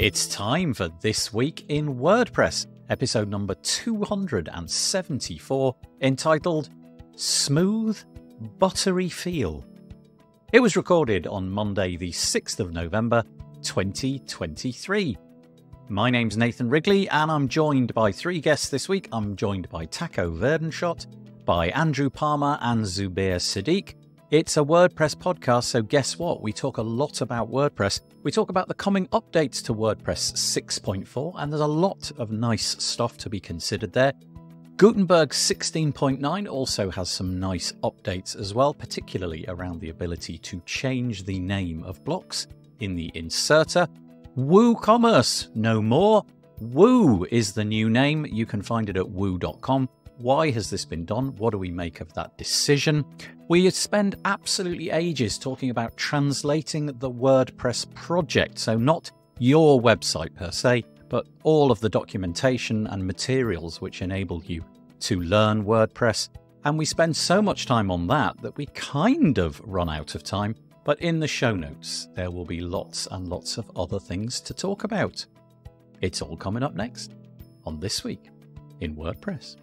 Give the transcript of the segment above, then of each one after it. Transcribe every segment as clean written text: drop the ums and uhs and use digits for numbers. It's time for This Week in WordPress, episode number 274, entitled Smooth, Buttery Feel. It was recorded on Monday, the 6th of November, 2023. My name's Nathan Wrigley, and I'm joined by three guests this week. I'm joined by Taco Verdonschot, by Andrew Palmer and Zubair Siddique. It's a WordPress podcast, so guess what? We talk a lot about WordPress. We talk about the coming updates to WordPress 6.4, and there's a lot of nice stuff to be considered there. Gutenberg 16.9 also has some nice updates as well, particularly around the ability to change the name of blocks in the inserter. WooCommerce, no more. Woo is the new name. You can find it at woo.com. Why has this been done? What do we make of that decision? We spend absolutely ages talking about translating the WordPress project. So not your website per se, but all of the documentation and materials which enable you to learn WordPress. And we spend so much time on that that we kind of run out of time. But in the show notes, there will be lots and lots of other things to talk about. It's all coming up next on This Week in WordPress.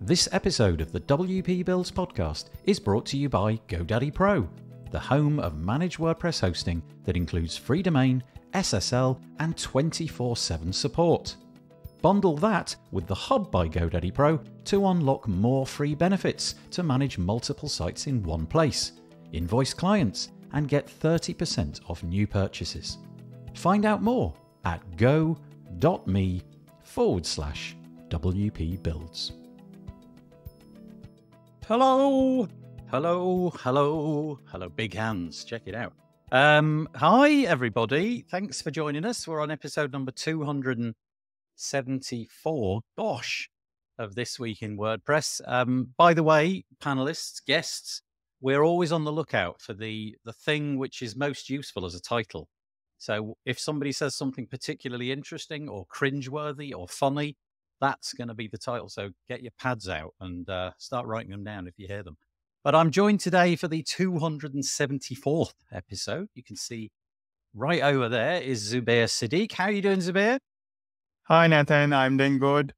This episode of the WP Builds podcast is brought to you by GoDaddy Pro, the home of managed WordPress hosting that includes free domain, SSL, and 24/7 support. Bundle that with the Hub by GoDaddy Pro to unlock more free benefits to manage multiple sites in one place, invoice clients, and get 30% off new purchases. Find out more at go.me/WP Builds. Hello, big hands. Check it out. Hi, everybody. Thanks for joining us. We're on episode number 274, gosh, of This Week in WordPress. By the way, panelists, guests, we're always on the lookout for the thing which is most useful as a title. So if somebody says something particularly interesting or cringeworthy or funny, that's going to be the title, so get your pads out and start writing them down if you hear them. But I'm joined today for the 274th episode. You can see right over there is Zubair Siddique. How are you doing, Zubair? Hi, Nathan. I'm doing good.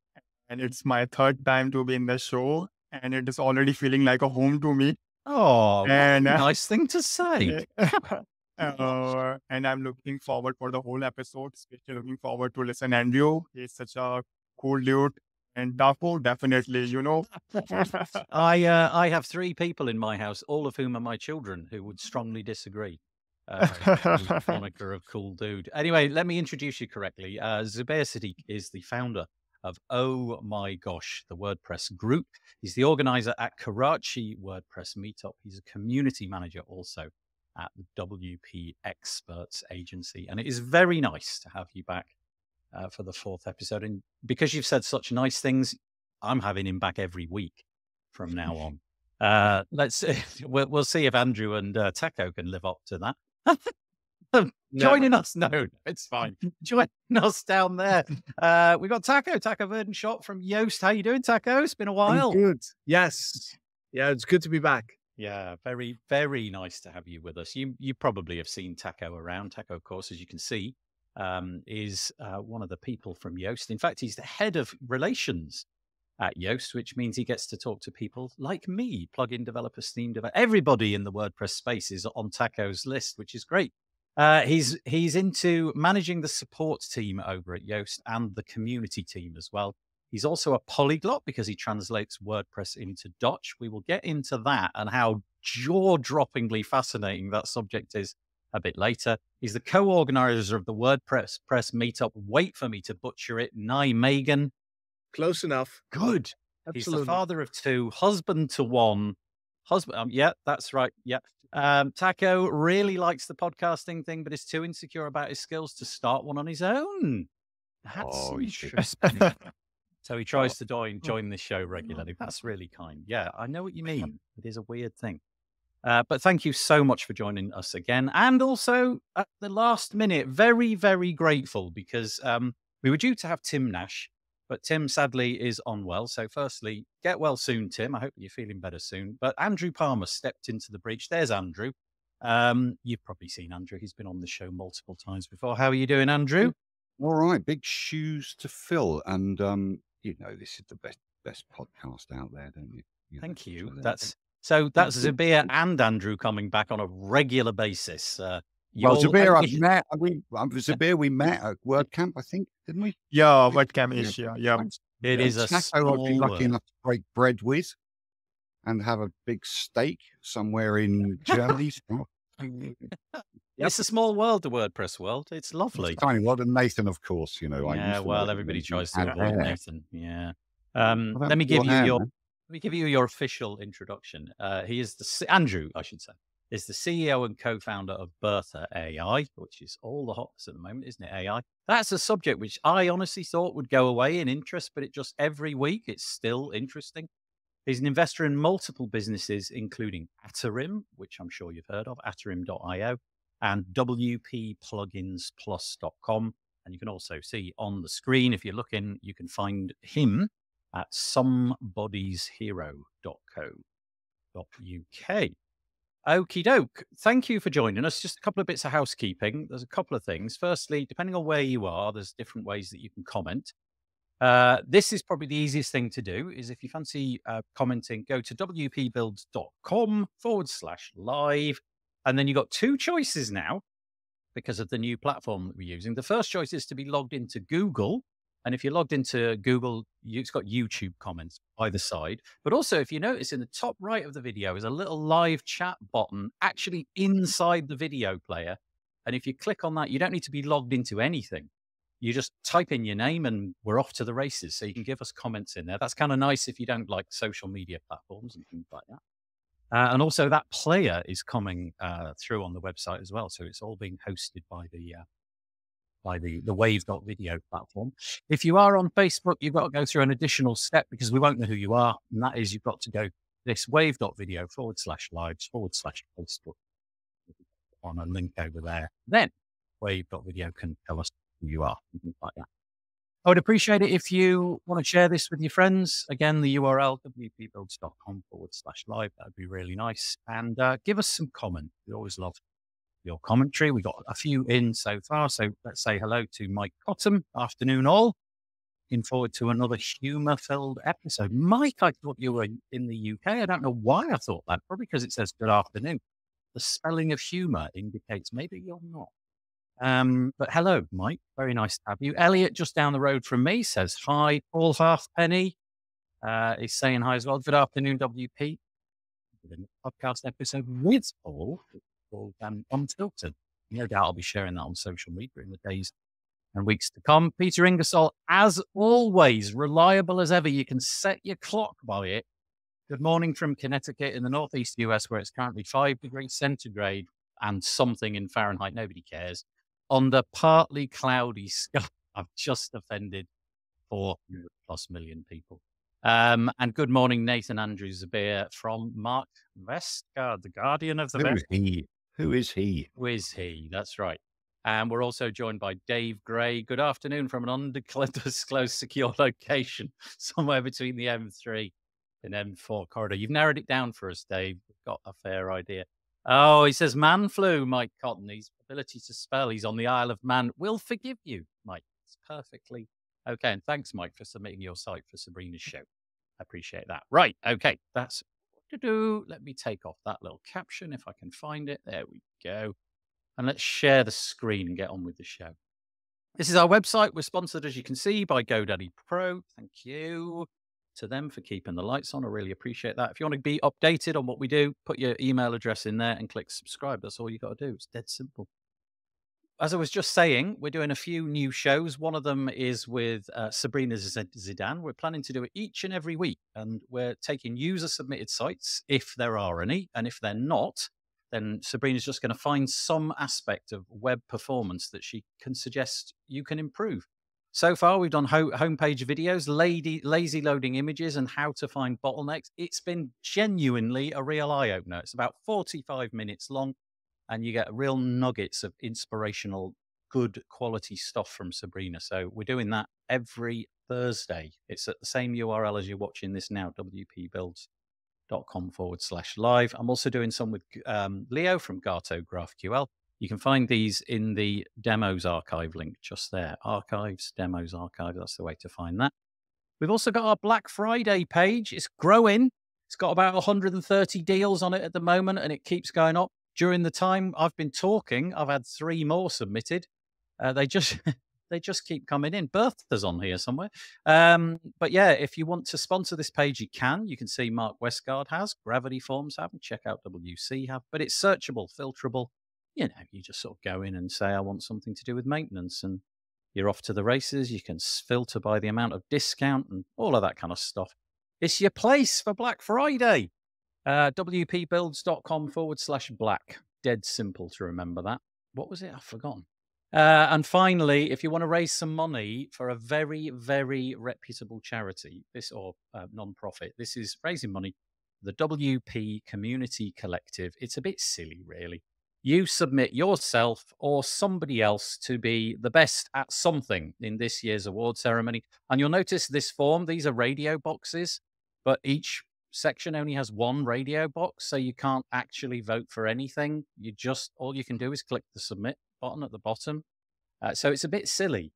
And it's my third time to be in the show, and it is already feeling like a home to me. Oh, and, nice thing to say. And I'm looking forward for the whole episode, especially looking forward to listen. Andrew, he's such a cool dude, and Taco, definitely, you know. I have three people in my house, all of whom are my children, who would strongly disagree. Moniker of cool dude. Anyway, let me introduce you correctly. Zubair Siddique is the founder of Oh My Gosh, the WordPress group. He's the organizer at Karachi WordPress Meetup. He's a community manager also at the WP Experts Agency. And it is very nice to have you back for the fourth episode. And because you've said such nice things, I'm having him back every week from now on. We'll see if Andrew and Taco can live up to that. Joining us. No, it's fine. Joining us down there. We've got Taco Verdonschot from Yoast. How you doing, Taco? It's been a while. I'm good. Yes. Yeah, it's good to be back. Yeah, very, very nice to have you with us. You probably have seen Taco around. Taco, of course, as you can see, is one of the people from Yoast. In fact, he's the head of relations at Yoast, which means he gets to talk to people like me, plugin developers, theme developers. Everybody in the WordPress space is on Taco's list, which is great. He's into managing the support team over at Yoast and the community team as well. He's also a polyglot because he translates WordPress into Dutch. We will get into that and how jaw-droppingly fascinating that subject is a bit later. He's the co-organizer of the WordPress meetup. Wait for me to butcher it. Nijmegen. Close enough. Good. Absolutely. He's the father of two, husband to one. Yeah, that's right. Yeah. Taco really likes the podcasting thing, but is too insecure about his skills to start one on his own. That's interesting. So he tries to join this show regularly. That's really kind. Yeah, I know what you mean. It is a weird thing. But thank you so much for joining us again. And also at the last minute, very, very grateful because we were due to have Tim Nash, but Tim sadly is unwell. So firstly, get well soon, Tim. I hope you're feeling better soon. But Andrew Palmer stepped into the breach. There's Andrew. You've probably seen Andrew. He's been on the show multiple times before. How are you doing, Andrew? All right. Big shoes to fill. And, you know, this is the best podcast out there, don't you? Thank you. So that's Zubair and Andrew coming back on a regular basis. Well, Zubair, we met at WordCamp, I think, didn't we? Yeah, WordCamp is, yeah. It is a Taco I've been lucky enough to break bread with and have a big steak somewhere in Germany. It's a small world, the WordPress world. It's lovely. It's a tiny world. And Nathan, of course, you know. Yeah, well, everybody tries to avoid Nathan. Yeah. Let me give you your official introduction. He is Andrew, I should say, is the CEO and co-founder of Bertha AI, which is all the hotness at the moment, isn't it? AI. That's a subject which I honestly thought would go away in interest, but it just every week it's still interesting. He's an investor in multiple businesses, including Atarim, which I'm sure you've heard of, atarim.io, and wppluginsplus.com. And you can also see on the screen, if you're looking, you can find him at somebodieshero.co.uk. Okie doke. Thank you for joining us. Just a couple of bits of housekeeping. There's a couple of things. Firstly, depending on where you are, there's different ways that you can comment. This is probably the easiest thing to do is if you fancy commenting, go to wpbuilds.com/live. And then you've got two choices now because of the new platform that we're using. The first choice is to be logged into Google. And if you're logged into Google, it's got YouTube comments either side. But also, if you notice in the top right of the video is a little live chat button actually inside the video player. And if you click on that, you don't need to be logged into anything. You just type in your name and we're off to the races. So you can give us comments in there. That's kind of nice if you don't like social media platforms and things like that. And also that player is coming through on the website as well. So it's all being hosted by the wave.video platform. If you are on Facebook, you've got to go through an additional step because we won't know who you are. And that is you've got to go this wave.video/lives/Facebook on a link over there. Then wave.video can tell us who you are. Things like that. I would appreciate it if you want to share this with your friends. Again, the URL, wpbuilds.com/live. That would be really nice. And give us some comment. We always love your commentary. We got a few in so far. So let's say hello to Mike Cottam. Afternoon all. Looking forward to another humour-filled episode. Mike, I thought you were in the UK. I don't know why I thought that. Probably because it says good afternoon. The spelling of humour indicates maybe you're not. But hello, Mike. Very nice to have you. Elliot, just down the road from me, says hi. Paul Halfpenny is saying hi as well. Good afternoon, WP. Podcast episode with Paul. Called Unfiltered. No doubt I'll be sharing that on social media in the days and weeks to come. Peter Ingersoll, as always, reliable as ever. You can set your clock by it. Good morning from Connecticut in the northeast US, where it's currently 5°C and something in Fahrenheit. Nobody cares. Under partly cloudy sky. I've just offended 4+ million people. And good morning, Nathan, Andrew, Zubair from Mark Westgarth, the guardian of the West. Who is he? That's right. And we're also joined by Dave Gray. Good afternoon from an undisclosed secure location somewhere between the M3 and M4 corridor. You've narrowed it down for us, Dave. We've got a fair idea. Oh, he says man flu, Mike Cottam. His ability to spell. He's on the Isle of Man. We'll forgive you, Mike. It's perfectly okay, and thanks, Mike, for submitting your site for Sabrina's show. I appreciate that. Right, okay, that's what to do. Let me take off that little caption if I can find it. There we go. And let's share the screen and get on with the show. This is our website. We're sponsored, as you can see, by GoDaddy Pro. Thank you to them for keeping the lights on. I really appreciate that. If you want to be updated on what we do, put your email address in there and click subscribe. That's all you got to do. It's dead simple. As I was just saying, we're doing a few new shows. One of them is with Sabrina Zidane. We're planning to do it each and every week. And we're taking user-submitted sites, if there are any. And if they're not, then Sabrina's just going to find some aspect of web performance that she can suggest you can improve. So far, we've done homepage videos, lazy loading images, and how to find bottlenecks. It's been genuinely a real eye-opener. It's about 45 minutes long. And you get real nuggets of inspirational, good quality stuff from Sabrina. So we're doing that every Thursday. It's at the same URL as you're watching this now, wpbuilds.com www.gartograph.com/live. I'm also doing some with Leo from GartographQL. You can find these in the demos archive link just there. Archives, demos archive, that's the way to find that. We've also got our Black Friday page. It's growing. It's got about 130 deals on it at the moment, and it keeps going up. During the time I've been talking, I've had 3 more submitted. They just keep coming in. Bertha's on here somewhere. But yeah, if you want to sponsor this page, you can. You can see Mark Westgarth has, Gravity Forms have, and check out WC have. But it's searchable, filterable. You know, you just sort of go in and say, I want something to do with maintenance, and you're off to the races. You can filter by the amount of discount and all of that kind of stuff. It's your place for Black Friday. WPBuilds.com/black. Dead simple to remember that. What was it? I've forgotten. And finally, if you want to raise some money for a very, very reputable charity, this or non-profit, this is raising money for the WP Community Collective. It's a bit silly, really. You submit yourself or somebody else to be the best at something in this year's award ceremony. And you'll notice this form, these are radio boxes, but each section only has 1 radio box, so you can't actually vote for anything. You just, all you can do is click the submit button at the bottom. So it's a bit silly,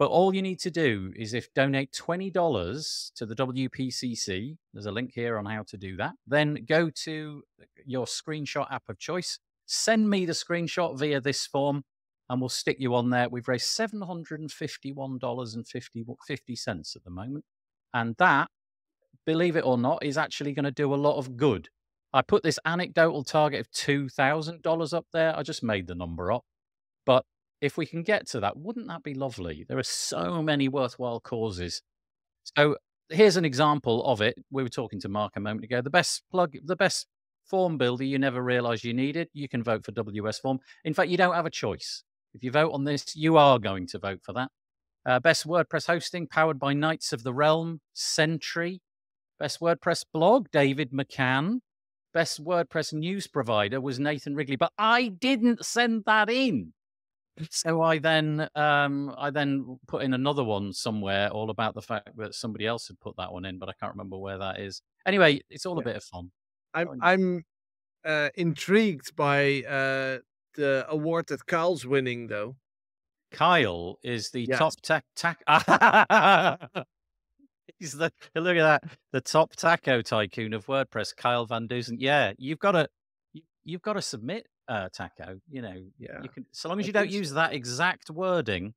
but all you need to do is if donate $20 to the WPCC, there's a link here on how to do that, then go to your screenshot app of choice, send me the screenshot via this form, and we'll stick you on there. We've raised $751.50 at the moment, and that, believe it or not, is actually going to do a lot of good. I put this anecdotal target of $2,000 up there. I just made the number up. But if we can get to that, wouldn't that be lovely? There are so many worthwhile causes. So here's an example of it. We were talking to Mark a moment ago. The best plug, the best form builder you never realized you needed, you can vote for WS Form. In fact, you don't have a choice. If you vote on this, you are going to vote for that. Best WordPress hosting, powered by Knights of the Realm, Sentry. Best WordPress blog, David McCann. Best WordPress news provider was Nathan Wrigley, but I didn't send that in. So I then put in another one somewhere all about the fact that somebody else had put that one in, but I can't remember where that is. Anyway, it's all a bit of fun. I'm intrigued by the award that Kyle's winning, though. Kyle is the top tech. He's the, look at that, the top taco tycoon of WordPress, Kyle Van Dusen. Yeah, you've got to submit taco. You know, you can, so long as you don't use that exact wording,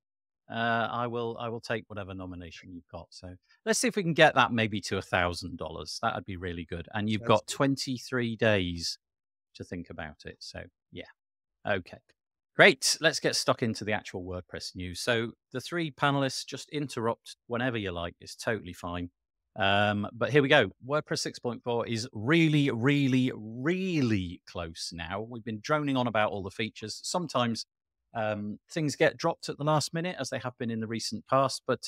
I will take whatever nomination you've got. So let's see if we can get that maybe to $1,000. That would be really good. And you've got 23 days to think about it. So yeah, okay. Great. Let's get stuck into the actual WordPress news. So the 3 panelists, just interrupt whenever you like. It's totally fine. But here we go. WordPress 6.4 is really, really, really close now. We've been droning on about all the features. Sometimes things get dropped at the last minute, as they have been in the recent past. But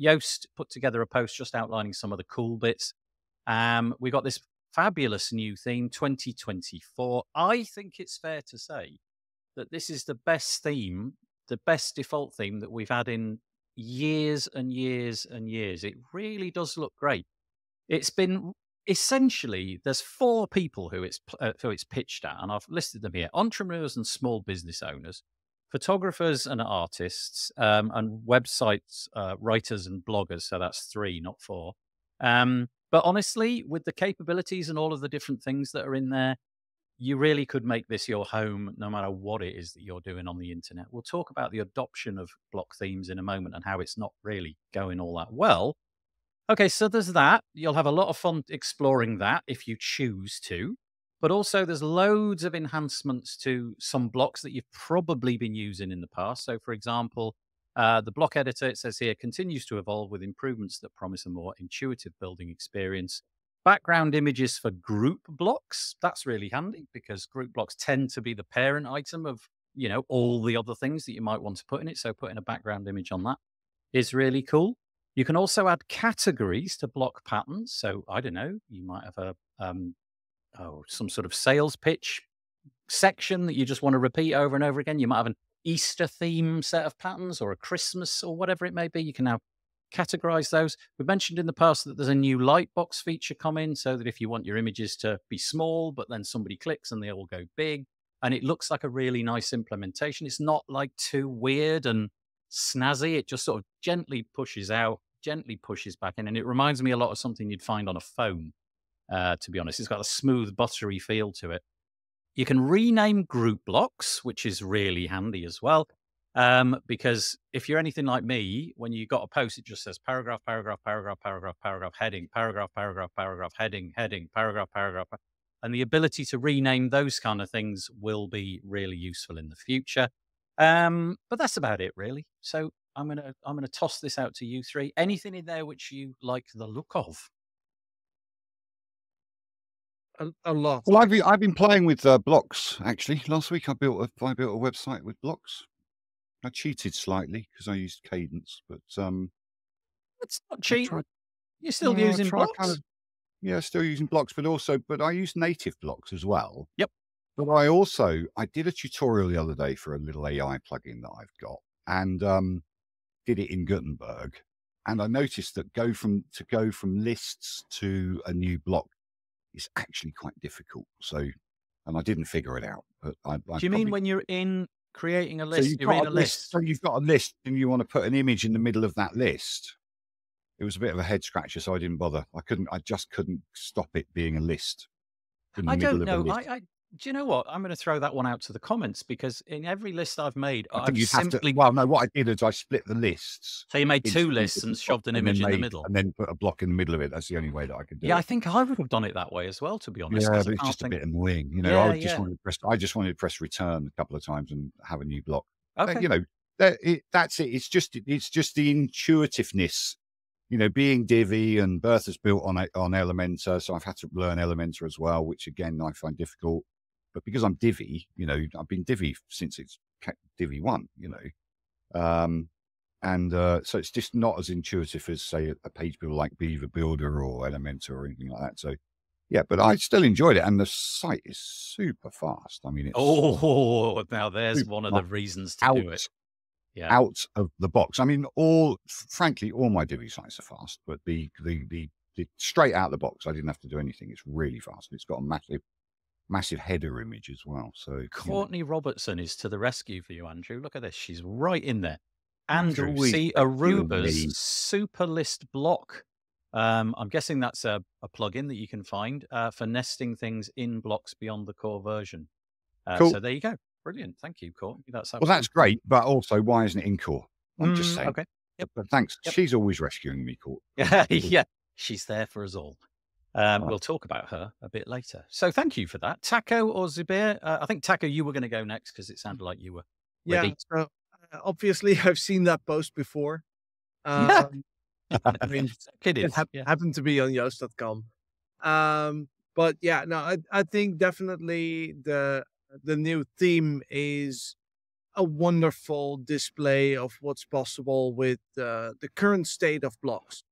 Yoast put together a post just outlining some of the cool bits. We got this fabulous new theme, 2024. I think it's fair to say that this is the best theme, the best default theme that we've had in years and years and years. It really does look great. It's been essentially, there's 4 people who it's pitched at, and I've listed them here: entrepreneurs and small business owners, photographers and artists, and websites, writers and bloggers. So that's 3, not 4. But honestly, with the capabilities and all of the different things that are in there, you really could make this your home, no matter what it is that you're doing on the internet. We'll talk about the adoption of block themes in a moment and how it's not really going all that well. Okay, so there's that. You'll have a lot of fun exploring that if you choose to. But also there's loads of enhancements to some blocks that you've probably been using in the past. So, for example, the block editor, it says here, continues to evolve with improvements that promise a more intuitive building experience. Background images for group blocks. That's really handy because group blocks tend to be the parent item of, you know, all the other things that you might want to put in it. So putting a background image on that is really cool. You can also add categories to block patterns. So I don't know, you might have a some sort of sales pitch section that you just want to repeat over and over again. You might have an Easter theme set of patterns or a Christmas or whatever it may be. You can have categorize those. We mentioned in the past that there's a new lightbox feature coming, so that if you want your images to be small, but then somebody clicks and they all go big, and it looks like a really nice implementation. It's not like too weird and snazzy. It just sort of gently pushes out, gently pushes back in, and it reminds me a lot of something you'd find on a phone, to be honest. It's got a smooth, buttery feel to it. You can rename group blocks, which is really handy as well. Because if you're anything like me, when you got a post, it just says paragraph, paragraph, paragraph, paragraph, paragraph, heading, paragraph, paragraph, paragraph, heading, heading, paragraph, paragraph. And the ability to rename those kind of things will be really useful in the future. But that's about it, really. So I'm gonna toss this out to you three. Anything in there which you like the look of? A lot. Well, I've been playing with blocks actually. Last week I built a website with blocks. I cheated slightly because I used Cadence, but it's not cheap. You're still using blocks. Still using blocks, but I use native blocks as well. Yep. But I did a tutorial the other day for a little AI plugin that I've got, and did it in Gutenberg. And I noticed that to go from lists to a new block is actually quite difficult. So, and I didn't figure it out. But do you mean when you're in creating a list, you're in a list? So you've got a list and you want to put an image in the middle of that list. It was a bit of a head scratcher, so I didn't bother. I just couldn't stop it being a list. I don't know. Do you know what? I'm going to throw that one out to the comments, because in every list I've made, what I did is I split the lists. So you made two lists and shoved an image in the middle. And then put a block in the middle of it. That's the only way that I could do it. Yeah, I think I would have done it that way as well, to be honest. Yeah, but it's just a bit annoying. You know, I just wanted to press return a couple of times and have a new block. Okay. You know, that's it. It's just the intuitiveness. You know, being Divi, and Bertha's built on Elementor, so I've had to learn Elementor as well, which again I find difficult. But because I'm Divi, you know, I've been Divi since it's Divi 1, you know. So it's just not as intuitive as, say, a page builder like Beaver Builder or Elementor or anything like that. So, yeah, but I still enjoyed it. And the site is super fast. I mean, it's... Oh, now there's one of the reasons to do it. Yeah. Out of the box. I mean, frankly, all my Divi sites are fast, but the straight out of the box, I didn't have to do anything. It's really fast. It's got a massive header image as well. So Courtney Robertson is to the rescue for you, Andrew. Look at this. She's right in there. Andrew, see Aruba's super list block. I'm guessing that's a plugin that you can find for nesting things in blocks beyond the core version. Cool. So there you go. Brilliant. Thank you, Courtney. That's great. But also, why isn't it in core? I'm just saying. Okay. Yep. But thanks. Yep. She's always rescuing me, Court. Yeah. She's there for us all. We'll talk about her a bit later. So thank you for that. Taco or Zubair? I think, Taco, you were going to go next because it sounded like you were ready. Yeah, obviously, I've seen that post before. I mean, it happened to be on Yoast.com. But yeah, no, I think definitely the new theme is a wonderful display of what's possible with the current state of blocks.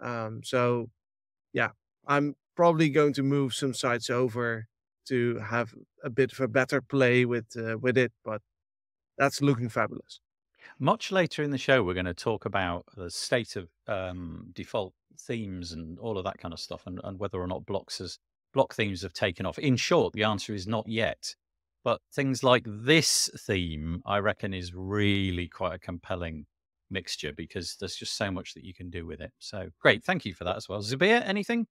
So, yeah. I'm probably going to move some sites over to have a bit of a better play with it, but that's looking fabulous. Much later in the show, we're going to talk about the state of default themes and all of that kind of stuff, and whether or not block themes have taken off. In short, the answer is not yet, but things like this theme, I reckon, is really quite a compelling mixture, because there's just so much that you can do with it. So great. Thank you for that as well. Zubair, anything?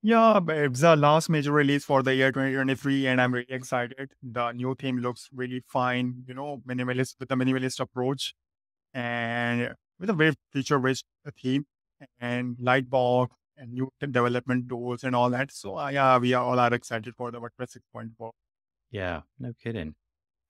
Yeah, it's the last major release for the year 2023, and I'm really excited. The new theme looks really fine, you know, minimalist, with a minimalist approach, and with a very feature-rich theme and Lightbox and new development tools and all that. So yeah, we all are excited for the WordPress 6.4. Yeah, no kidding.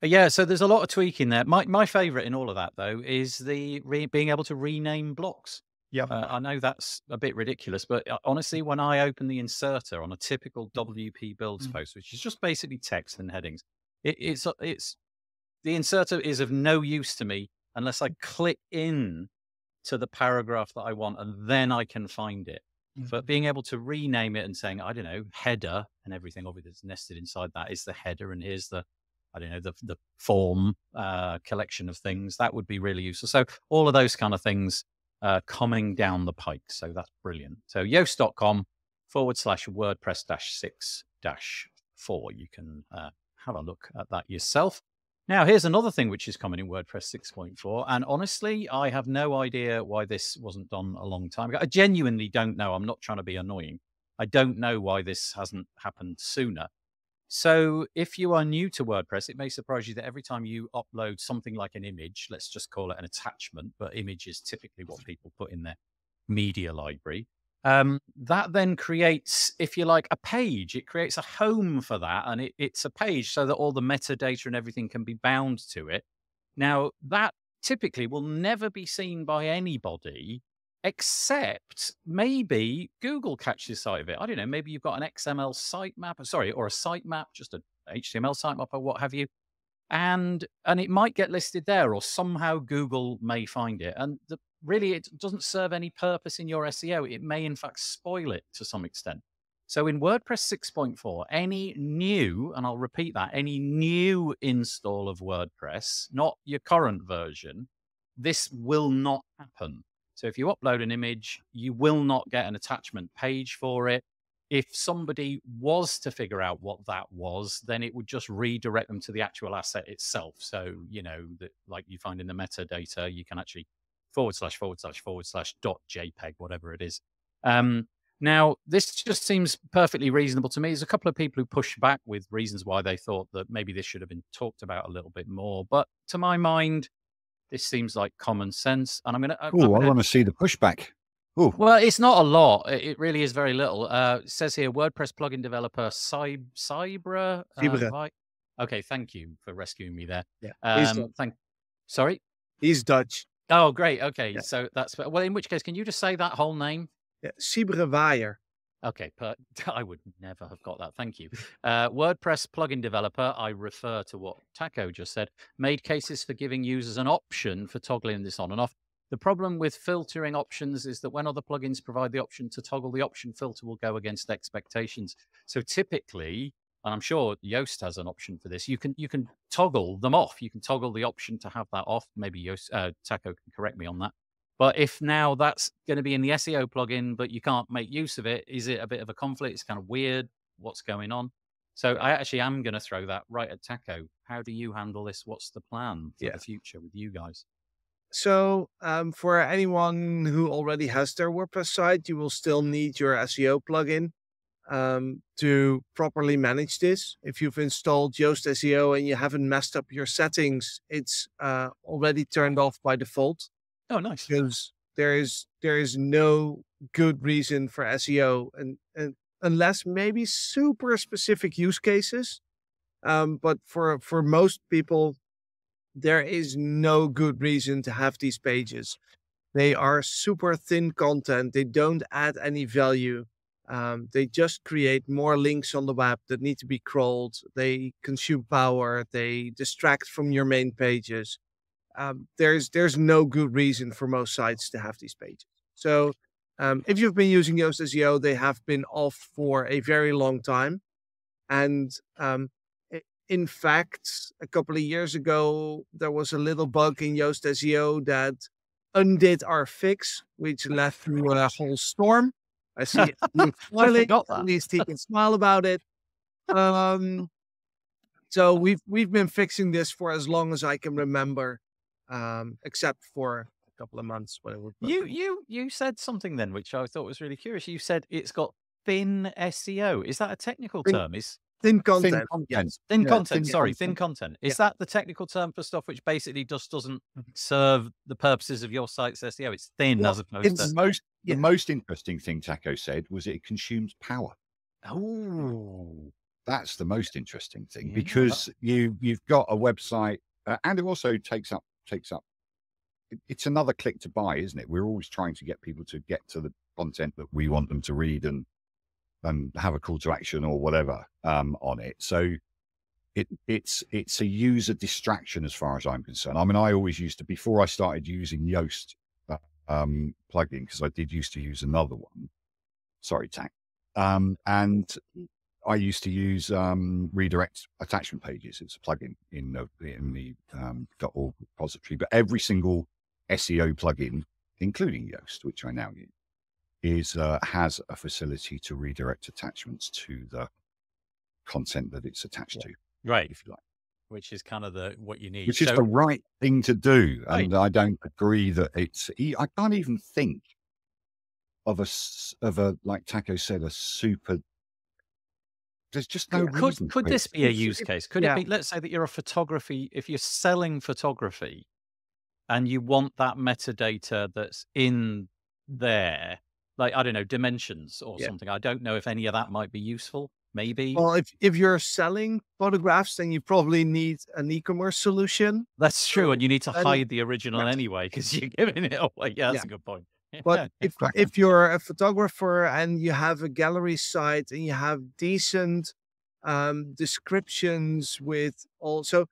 Yeah, so there's a lot of tweaking there. My favorite in all of that, though, is the being able to rename blocks. Yeah, I know that's a bit ridiculous, but honestly, when I open the inserter on a typical WP Builds post, which is just basically text and headings, it's the inserter is of no use to me unless I click in to the paragraph that I want, and then I can find it. But being able to rename it and saying, I don't know, header and everything, obviously, that's nested inside that is the header, and here's the, I don't know, the form collection of things, that would be really useful. So all of those kind of things coming down the pike. So that's brilliant. So yoast.com/WordPress-6-4. You can have a look at that yourself. Now, here's another thing which is coming in WordPress 6.4. And honestly, I have no idea why this wasn't done a long time ago. I genuinely don't know. I'm not trying to be annoying. I don't know why this hasn't happened sooner. So if you are new to WordPress, it may surprise you that every time you upload something like an image, let's just call it an attachment, but image is typically what people put in their media library. That then creates, if you like, a page. It creates a home for that, and it's a page so that all the metadata and everything can be bound to it. Now, that typically will never be seen by anybody, except maybe Google catches sight of it. I don't know, maybe you've got an XML sitemap, sorry, or a sitemap, just an HTML sitemap or what have you, and it might get listed there, or somehow Google may find it. And really, it doesn't serve any purpose in your SEO. It may, in fact, spoil it to some extent. So in WordPress 6.4, any new, and I'll repeat that, any new install of WordPress, not your current version, this will not happen. So if you upload an image, you will not get an attachment page for it. If somebody was to figure out what that was, then it would just redirect them to the actual asset itself. So, you know, that, like you find in the metadata, you can actually ///.jpg, whatever it is. Now, this just seems perfectly reasonable to me. There's a couple of people who pushed back with reasons why they thought that maybe this should have been talked about a little bit more. But to my mind, this seems like common sense. And I'm going to... Oh, I want to see the pushback. Ooh. Well, it's not a lot. It really is very little. It says here, WordPress plugin developer Cybra. Okay, thank you for rescuing me there. Yeah. Sorry? He's Dutch. Oh, great. Okay. Yeah. So that's, well, in which case, can you just say that whole name? Yeah. Cybra. Okay. I would never have got that. Thank you. WordPress plugin developer, I refer to what Taco just said, made cases for giving users an option for toggling this on and off. The problem with filtering options is that when other plugins provide the option to toggle, the option filter will go against expectations. So typically, and I'm sure Yoast has an option for this, you can toggle them off. You can toggle the option to have that off. Maybe Yoast, Taco can correct me on that. But if now that's going to be in the SEO plugin, but you can't make use of it, is it a bit of a conflict? It's kind of weird. What's going on? So I actually am going to throw that right at Taco. How do you handle this? What's the plan for the future with you guys? So for anyone who already has their WordPress site, you will still need your SEO plugin to properly manage this. If you've installed Yoast SEO and you haven't messed up your settings, it's already turned off by default. Oh, nice. Because there is no good reason for SEO, and unless maybe super specific use cases. But for most people, there is no good reason to have these pages. They are super thin content. They don't add any value. They just create more links on the web that need to be crawled. They consume power. They distract from your main pages. There's no good reason for most sites to have these pages. So if you've been using Yoast SEO, they have been off for a very long time. And in fact, a couple of years ago, there was a little bug in Yoast SEO that undid our fix, which led through a whole storm. I see it. At least he can smile about it. So we've been fixing this for as long as I can remember, except for a couple of months. You said something then, which I thought was really curious. You said it's got thin SEO. Is that a technical term? Is thin content? Thin content. Is that the technical term for stuff which basically just doesn't serve the purposes of your site's SEO? It's thin as opposed to most. The most interesting thing Taco said was it consumes power. Oh, that's the most interesting thing, because you've got a website and it also takes up. It's another click to buy, isn't it? We're always trying to get people to get to the content that we want them to read and have a call to action or whatever on it. So it's a user distraction as far as I'm concerned. I mean, I always used to, before I started using Yoast plugin, because I did used to use another one. Sorry, Tack. And I used to use redirect attachment pages. It's a plugin in the .org repository, but every single SEO plugin including Yoast, which I now use, is has a facility to redirect attachments to the content that it's attached to. Right. If you like. Which is kind of the, what you need. Which is the right thing to do. Right. And I don't agree that it's, I can't even think of a, like Taco said, a super, there's just no reason. Could this be a use case? Could it be, let's say that you're a photography, if you're selling photography and you want that metadata that's in there, like, I don't know, dimensions or something. I don't know if any of that might be useful. Maybe. Well, if you're selling photographs, then you probably need an e-commerce solution. That's true. And you need to hide the original anyway, because you're giving it away. Yeah, that's a good point. But if you're a photographer and you have a gallery site and you have decent descriptions with also,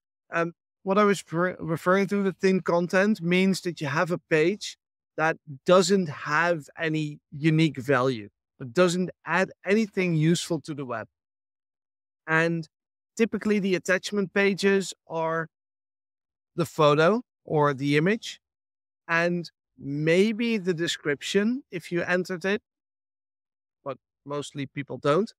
what I was referring to, the thin content means that you have a page that doesn't have any unique value. It doesn't add anything useful to the web. And typically the attachment pages are the photo or the image and maybe the description if you entered it, but mostly people don't.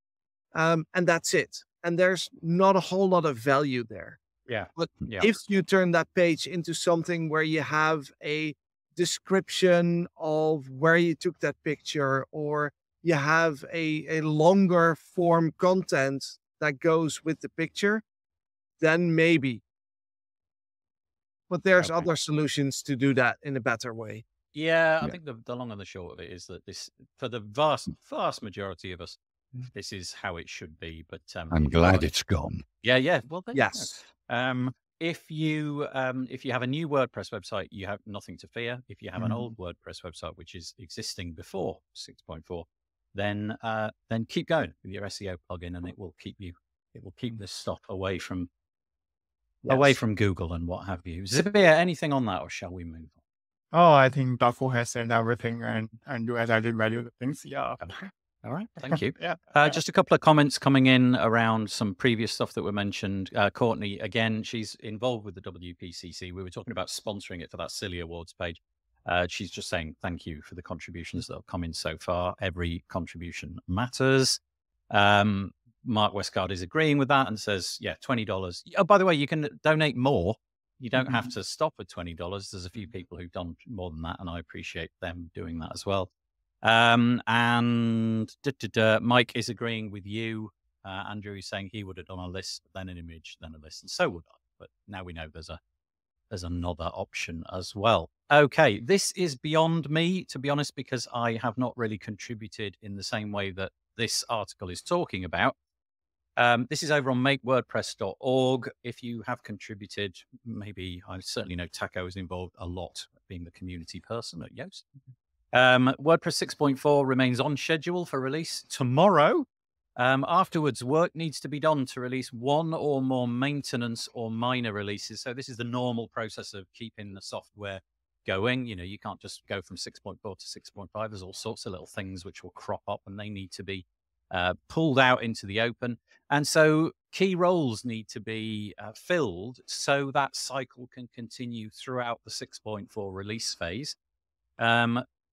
And that's it. And there's not a whole lot of value there. Yeah. But if you turn that page into something where you have a description of where you took that picture, or you have a longer form content that goes with the picture, then maybe. But there's other solutions to do that in a better way. Yeah, I think the long and the short of it is that this, for the vast majority of us, this is how it should be. But I'm glad it's gone. Yeah, yeah. Well, yes. If you have a new WordPress website, you have nothing to fear. If you have an old WordPress website which is existing before 6.4, then keep going with your SEO plugin, and it will keep you. It will keep this stuff away from. Away from Google and what have you. Zubair, anything on that, or shall we move on? Oh, I think Taco has said everything, and you added value to things. Yeah. All right. Thank you. Just a couple of comments coming in around some previous stuff that were mentioned. Courtney, again, she's involved with the WPCC. We were talking about sponsoring it for that silly awards page. She's just saying thank you for the contributions that have come in so far. Every contribution matters. Mark Westgarth is agreeing with that and says, yeah, $20. Oh, by the way, you can donate more. You don't have to stop at $20. There's a few people who've done more than that, and I appreciate them doing that as well. And Mike is agreeing with you. Andrew is saying he would have done a list, then an image, then a list, and so would I. But now we know there's another option as well. Okay, this is beyond me, to be honest, because I have not really contributed in the same way that this article is talking about. This is over on makewordpress.org. If you have contributed, maybe, I certainly know Taco is involved a lot, being the community person at Yoast. WordPress 6.4 remains on schedule for release tomorrow. Afterwards, work needs to be done to release one or more maintenance or minor releases. So this is the normal process of keeping the software going. You know, you can't just go from 6.4 to 6.5. There's all sorts of little things which will crop up, and they need to be pulled out into the open. And so key roles need to be filled so that cycle can continue throughout the 6.4 release phase.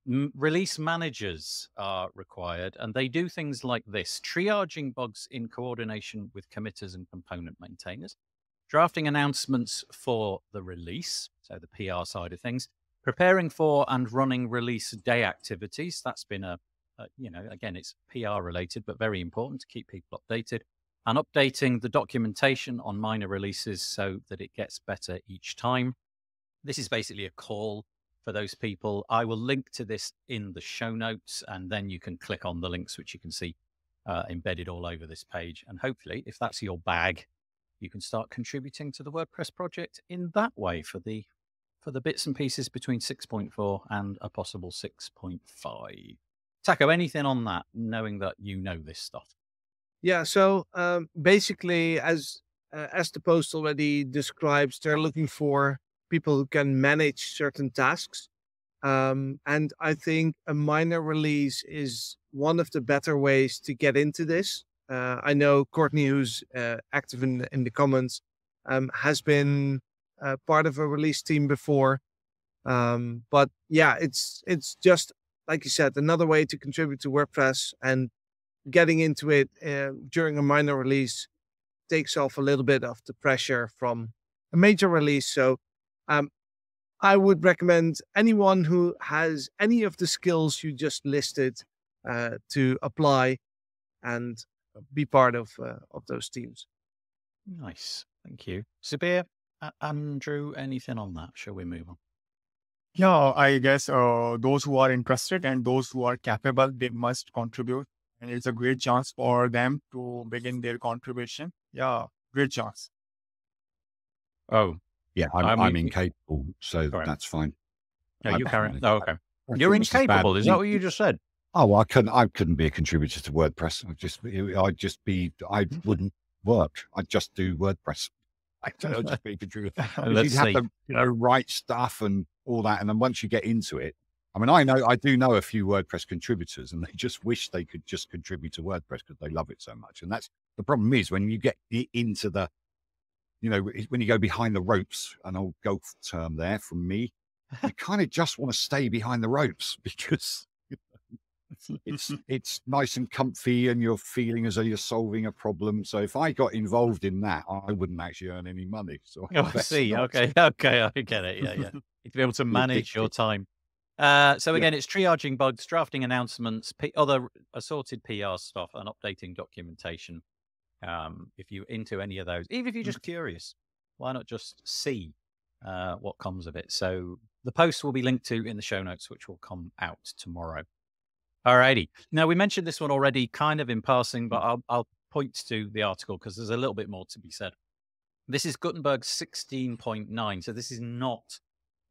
Release managers are required, and they do things like this: triaging bugs in coordination with committers and component maintainers, drafting announcements for the release, so the PR side of things, preparing for and running release day activities. That's been a you know, again, it's PR related, but very important to keep people updated, and updating the documentation on minor releases so that it gets better each time. This is basically a call for those people. I will link to this in the show notes, and then you can click on the links, which you can see embedded all over this page. And hopefully, if that's your bag, you can start contributing to the WordPress project in that way for the bits and pieces between 6.4 and a possible 6.5. Taco, anything on that, knowing that you know this stuff? Yeah, so basically, as the post already describes, they're looking for people who can manage certain tasks. And I think a minor release is one of the better ways to get into this. I know Courtney, who's active in the comments, has been part of a release team before. But yeah, it's just, like you said, another way to contribute to WordPress, and getting into it during a minor release takes off a little bit of the pressure from a major release. So I would recommend anyone who has any of the skills you just listed to apply and be part of those teams. Nice. Thank you. Zubair, Andrew, anything on that? Shall we move on? Yeah, I guess those who are interested and those who are capable, they must contribute. And it's a great chance for them to begin their contribution. Yeah, great chance. Oh, yeah, I'm incapable, so that's fine. Yeah, you carry on. Oh, okay. You're incapable, is that what you just said? Oh, well, I couldn't be a contributor to WordPress. I wouldn't work. I'd just do WordPress. I'd just be a contributor. You'd have to, write stuff and all that. And then once you get into it, I mean, I do know a few WordPress contributors, and they just wish they could just contribute to WordPress because they love it so much. And that's the problem, is when you get into the, when you go behind the ropes, an old golf term there from me, you kind of just want to stay behind the ropes because it's nice and comfy and you're feeling as though you're solving a problem. So if I got involved in that, I wouldn't actually earn any money. So I see. Not. Okay. I get it. Yeah. To be able to manage your time. So again, it's triaging bugs, drafting announcements, other assorted PR stuff, and updating documentation. If you're into any of those, even if you're just curious, why not just see what comes of it? So the posts will be linked to in the show notes, which will come out tomorrow. All righty. Now, we mentioned this one already kind of in passing, but I'll point to the article because there's a little bit more to be said. This is Gutenberg 16.9. So this is not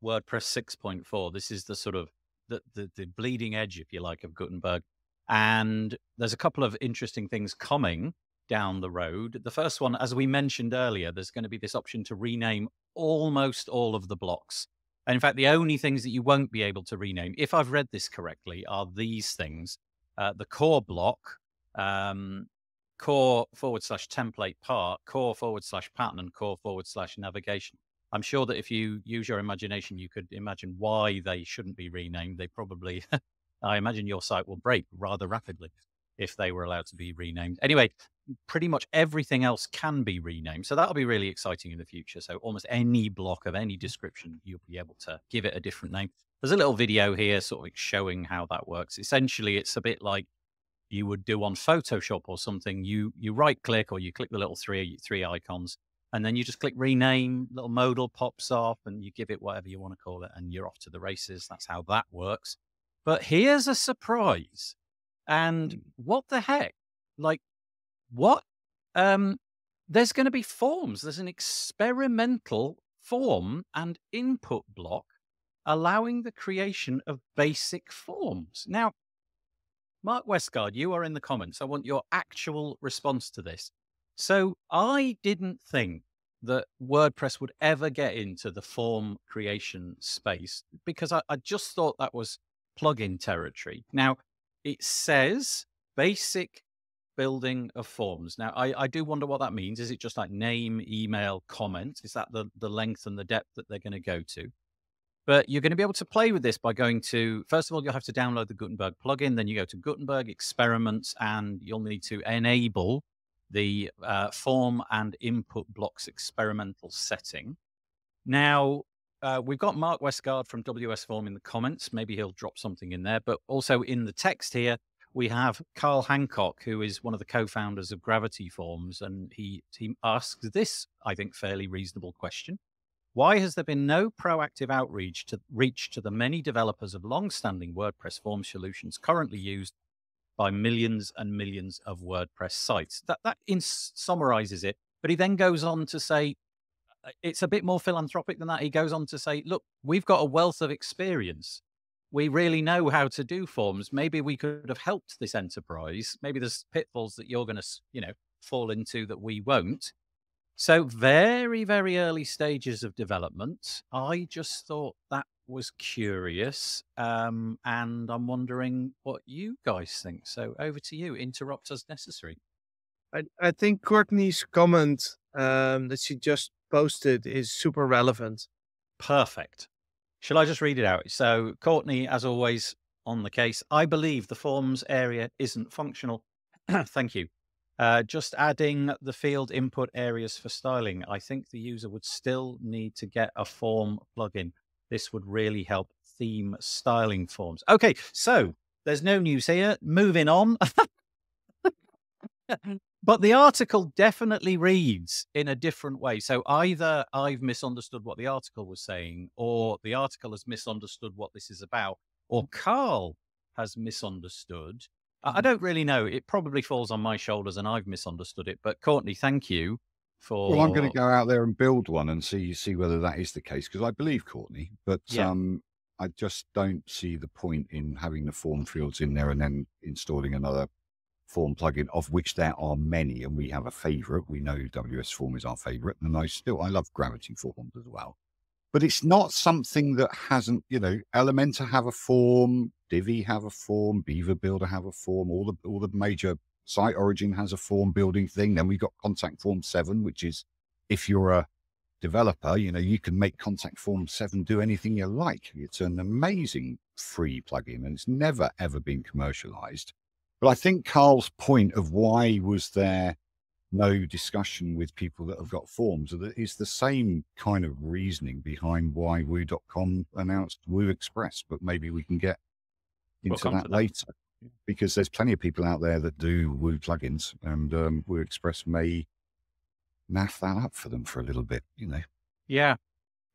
WordPress 6.4. This is the sort of the bleeding edge, if you like, of Gutenberg. And there's a couple of interesting things coming down the road. The first one, as we mentioned earlier, there's going to be this option to rename almost all of the blocks. And in fact, the only things that you won't be able to rename, if I've read this correctly, are these things. The core block, core/template part, core/pattern, and core/navigation. I'm sure that if you use your imagination, you could imagine why they shouldn't be renamed. They probably, I imagine your site will break rather rapidly if they were allowed to be renamed. Anyway, pretty much everything else can be renamed. So that'll be really exciting in the future. So almost any block of any description, you'll be able to give it a different name. There's a little video here sort of showing how that works. Essentially, it's a bit like you would do on Photoshop or something. You right click, or you click the little three icons, and then you just click rename, little modal pops up, and you give it whatever you want to call it, and you're off to the races. That's how that works. But here's a surprise. And what the heck? Like, what? There's going to be forms. There's an experimental form and input block allowing the creation of basic forms. Now, Mark Westgarth, you are in the comments. I want your actual response to this. So I didn't think that WordPress would ever get into the form creation space because I just thought that was plugin territory. Now, it says basic building of forms. Now, I do wonder what that means. Is it just like name, email, comment? Is that the length and the depth that they're going to go to? But you're going to be able to play with this by going to, first of all, you'll have to download the Gutenberg plugin. Then you go to Gutenberg experiments, and you'll need to enable the form and input blocks experimental setting. Now, we've got Mark Westgarth from WS Form in the comments. Maybe he'll drop something in there. But also in the text here, we have Carl Hancock, who is one of the co-founders of Gravity Forms. And he asks this, I think, fairly reasonable question. Why has there been no proactive outreach to the many developers of long-standing WordPress form solutions currently used by millions and millions of WordPress sites? That summarizes it. But he then goes on to say, it's a bit more philanthropic than that. He goes on to say, look, we've got a wealth of experience. We really know how to do forms. Maybe we could have helped this enterprise. Maybe there's pitfalls that you're going to, fall into that we won't. So very, very early stages of development. I just thought that was curious. And I'm wondering what you guys think. So over to you. Interrupt as necessary. I think Courtney's comment that she just posted is super relevant. Perfect. Shall I just read it out? So Courtney, as always, on the case. I believe the forms area isn't functional. Thank you. Just adding the field input areas for styling. I think the user would still need to get a form plugin. This would really help theme styling forms. Okay, so there's no news here. Moving on. But the article definitely reads in a different way. So either I've misunderstood what the article was saying, or the article has misunderstood what this is about, or Carl has misunderstood. I don't really know. It probably falls on my shoulders and I've misunderstood it. But Courtney, thank you for... Well, I'm going to go out there and build one and see whether that is the case, because I believe Courtney, but yeah. I just don't see the point in having the form fields in there and then installing another form plugin, of which there are many, and we have a favorite. We know WS Form is our favorite, and I love Gravity Forms as well. But it's not something that hasn't, you know, Elementor have a form, Divi have a form, Beaver Builder have a form, all the major site origin has a form building thing. Then we've got Contact Form 7, which is, if you're a developer, you know, you can make Contact Form 7 do anything you like. It's an amazing free plugin, and it's never, ever been commercialized. But I think Carl's point of why was there no discussion with people that have got forms is the same kind of reasoning behind why Woo.com announced Woo Express, but maybe we can get into that later, because there's plenty of people out there that do Woo plugins, and Woo Express may naff that up for them for a little bit, you know. Yeah.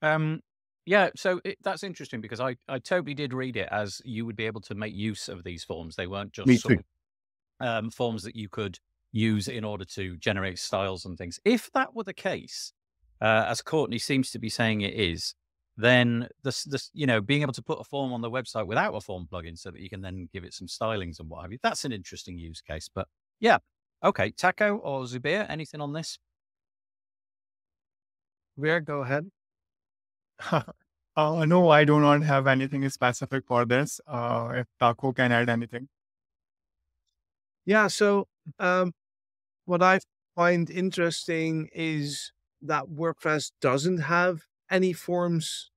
Yeah, so that's interesting, because I totally did read it as you would be able to make use of these forms. They weren't just sort of, forms that you could use in order to generate styles and things. If that were the case, as Courtney seems to be saying it is, then this, you know, being able to put a form on the website without a form plugin so that you can then give it some stylings and what have you, that's an interesting use case. But yeah, okay. Taco or Zubair, anything on this? Zubair, go ahead. No, I do not have anything specific for this. If Taco can add anything. Yeah, so what I find interesting is that WordPress doesn't have any forms,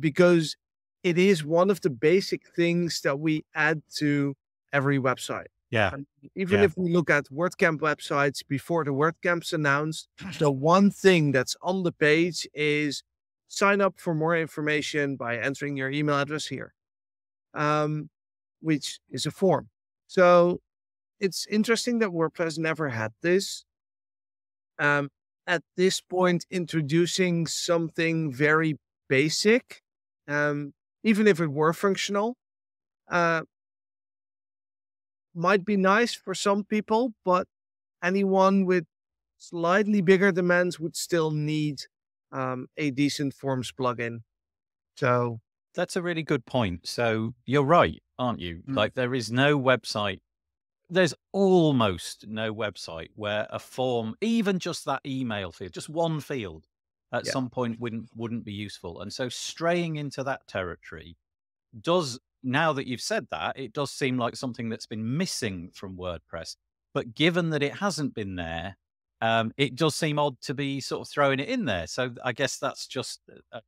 because it is one of the basic things that we add to every website. Yeah. And even if we look at WordCamp websites before the WordCamps announced, the one thing that's on the page is sign up for more information by entering your email address here, which is a form. So it's interesting that WordPress never had this. At this point, introducing something very basic, even if it were functional, might be nice for some people, but anyone with slightly bigger demands would still need a decent forms plugin. So that's a really good point. So you're right, aren't you? Mm-hmm. Like, there is no website. There's almost no website where a form, even just that email field, just one field at some point wouldn't be useful. And so straying into that territory does, now that you've said that, it does seem like something that's been missing from WordPress. But given that it hasn't been there, it does seem odd to be sort of throwing it in there. So I guess that's just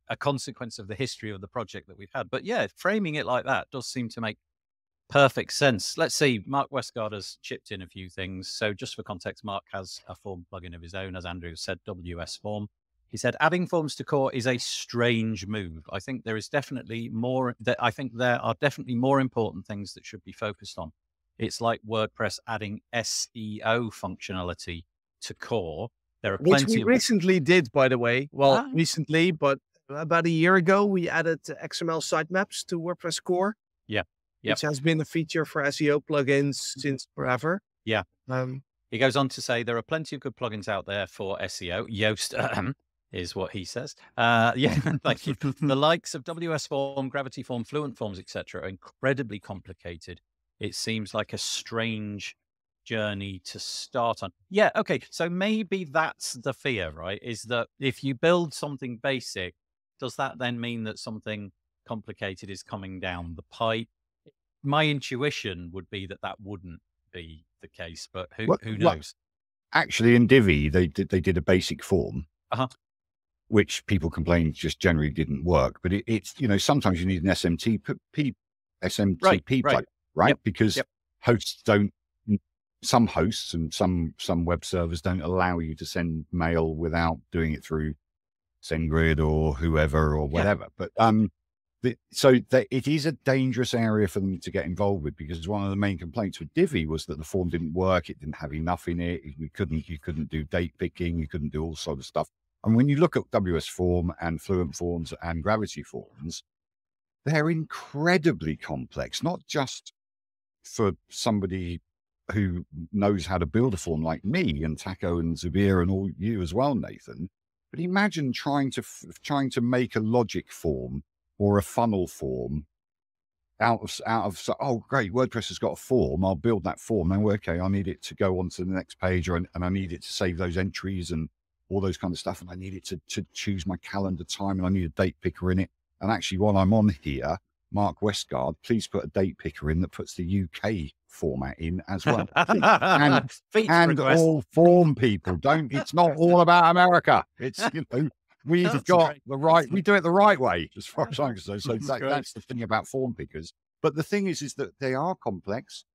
a consequence of the history of the project that we've had. But yeah, framing it like that does seem to make perfect sense. Let's see. Mark Westgarth has chipped in a few things. So just for context, Mark has a form plugin of his own, as Andrew said, WS Form. He said, adding forms to core is a strange move. I think there is definitely more that there are definitely more important things that should be focused on. It's like WordPress adding SEO functionality to core. There are plenty which we recently did, by the way. Well, recently, but about a year ago, we added XML sitemaps to WordPress core. Yeah. Yep. Which has been a feature for SEO plugins since forever. Yeah. He goes on to say there are plenty of good plugins out there for SEO. Yoast is what he says. Yeah, thank you. The likes of WS Form, Gravity Form, Fluent Forms, etc. are incredibly complicated. It seems like a strange journey to start on. Yeah, okay. So maybe that's the fear, right? Is that if you build something basic, does that then mean that something complicated is coming down the pipe? My intuition would be that that wouldn't be the case, but who knows? Actually, in Divi, they did a basic form, which people complained just generally didn't work. But it's, you know, sometimes you need an SMTP plugin, right? Yep. Because hosts don't, some hosts and some web servers don't allow you to send mail without doing it through SendGrid or whoever or whatever. Yeah. But it is a dangerous area for them to get involved with, because one of the main complaints with Divi was that the form didn't work. It didn't have enough in it. You couldn't do date picking. You couldn't do all sorts of stuff. And when you look at WS Form and Fluent Forms and Gravity Forms, they're incredibly complex, not just for somebody who knows how to build a form like me and Taco and Zubair and all you as well, Nathan, but imagine trying to make a logic form or a funnel form out of, oh great, WordPress has got a form, I'll build that form. Now, okay, I need it to go on to the next page, and I need it to save those entries and all those kind of stuff. And I need it to choose my calendar time, and I need a date picker in it. And actually, while I'm on here, Mark Westgarth, please put a date picker in that puts the UK format in as well. and all form people, don't, it's not all about America. It's, you know, we've got the right, we do it the right way as far as I'm concerned. So that's the thing about form pickers. But the thing is that they are complex.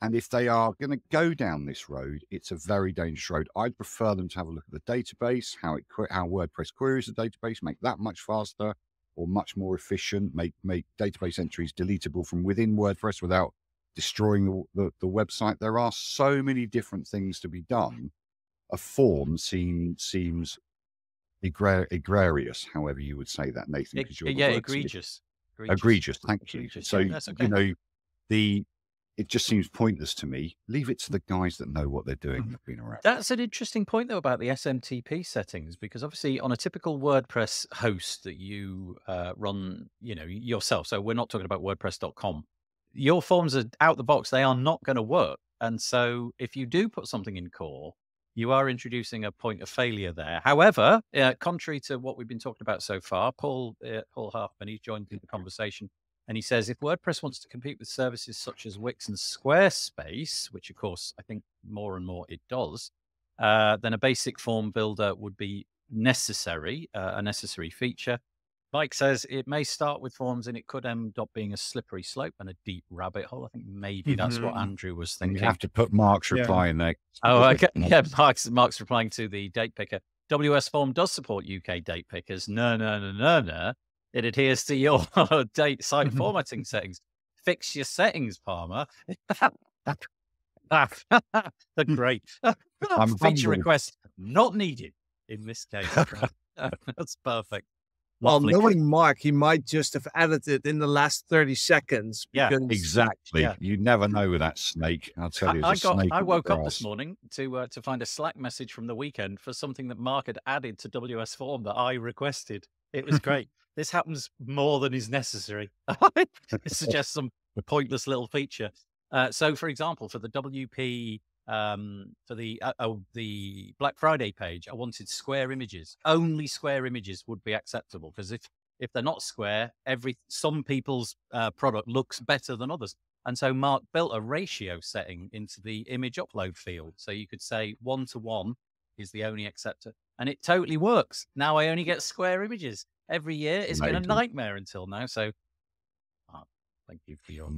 And if they are going to go down this road, it's a very dangerous road. I'd prefer them to have a look at the database, how WordPress queries the database, make that much faster or much more efficient, make database entries deletable from within WordPress without destroying the website. There are so many different things to be done. A form seems egregious, however you would say that, Nathan. Egregious. Thank you. Egregious. So, yeah, okay. You know, it just seems pointless to me. Leave it to the guys that know what they're doing. That's an interesting point, though, about the SMTP settings, because obviously on a typical WordPress host that you run, you know, yourself, so we're not talking about WordPress.com, your forms are out the box. They are not going to work. And so if you do put something in core, you are introducing a point of failure there. However, contrary to what we've been talking about so far, Paul Halfpenny joined in the conversation. And he says, if WordPress wants to compete with services such as Wix and Squarespace, which, of course, I think more and more it does, then a basic form builder would be necessary, a necessary feature. Mike says it may start with forms and it could end up being a slippery slope and a deep rabbit hole. I think maybe that's what Andrew was thinking. You have to put Mark's reply in there. Oh, okay. Yeah, Mark's replying to the date picker. WS Form does support UK date pickers. No. It adheres to your date site formatting settings. Fix your settings, Palmer. They're great. Feature request not needed in this case. That's perfect. Lovely. Well, knowing Mark, he might just have added it in the last 30 seconds. Yeah, exactly. Yeah. You never know with that snake. I'll tell you. I woke up this morning to find a Slack message from the weekend for something that Mark had added to WS Form that I requested. It was great. This happens more than is necessary. It suggests some pointless little feature. So, for example, for the WP, the Black Friday page, I wanted square images. Only square images would be acceptable, because if they're not square, some people's product looks better than others. And so Mark built a ratio setting into the image upload field. So you could say 1:1 is the only acceptor, and it totally works. Now I only get square images. Every year, it's been a nightmare until now. So, Mark, thank you for your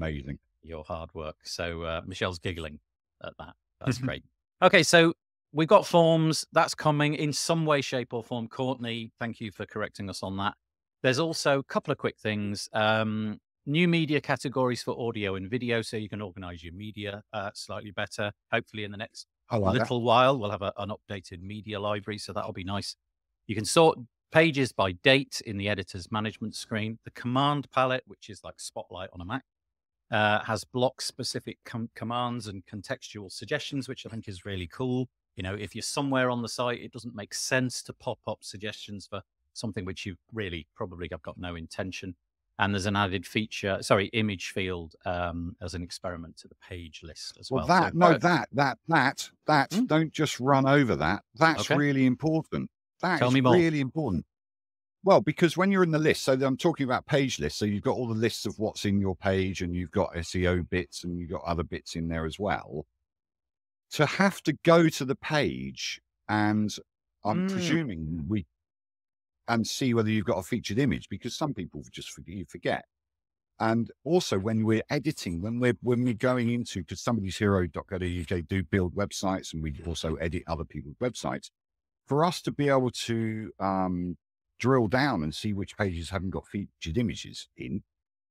hard work. So Michelle's giggling at that. That's great. Okay, so we've got forms. That's coming in some way, shape, or form. Courtney, thank you for correcting us on that. There's also a couple of quick things. New media categories for audio and video, so you can organize your media slightly better. Hopefully in the next little while, we'll have an updated media library, so that'll be nice. You can sort pages by date in the editor's management screen. The command palette, which is like Spotlight on a Mac, has block-specific commands and contextual suggestions, which I think is really cool. You know, if you're somewhere on the site, it doesn't make sense to pop up suggestions for something which you really probably have got no intention. And there's an added feature, image field as an experiment to the page list as well. Well, don't just run over that. That's really important. Tell me more. Really important. Well, because when you're in the list, so I'm talking about page lists. So you've got all the lists of what's in your page, and you've got SEO bits, and you've got other bits in there as well. To have to go to the page, and I'm presuming we and see whether you've got a featured image, because some people just forget. And also when we're editing, when we're going into, because Somebody's Hero.co.uk do build websites, and we also edit other people's websites, for us to be able to drill down and see which pages haven't got featured images in,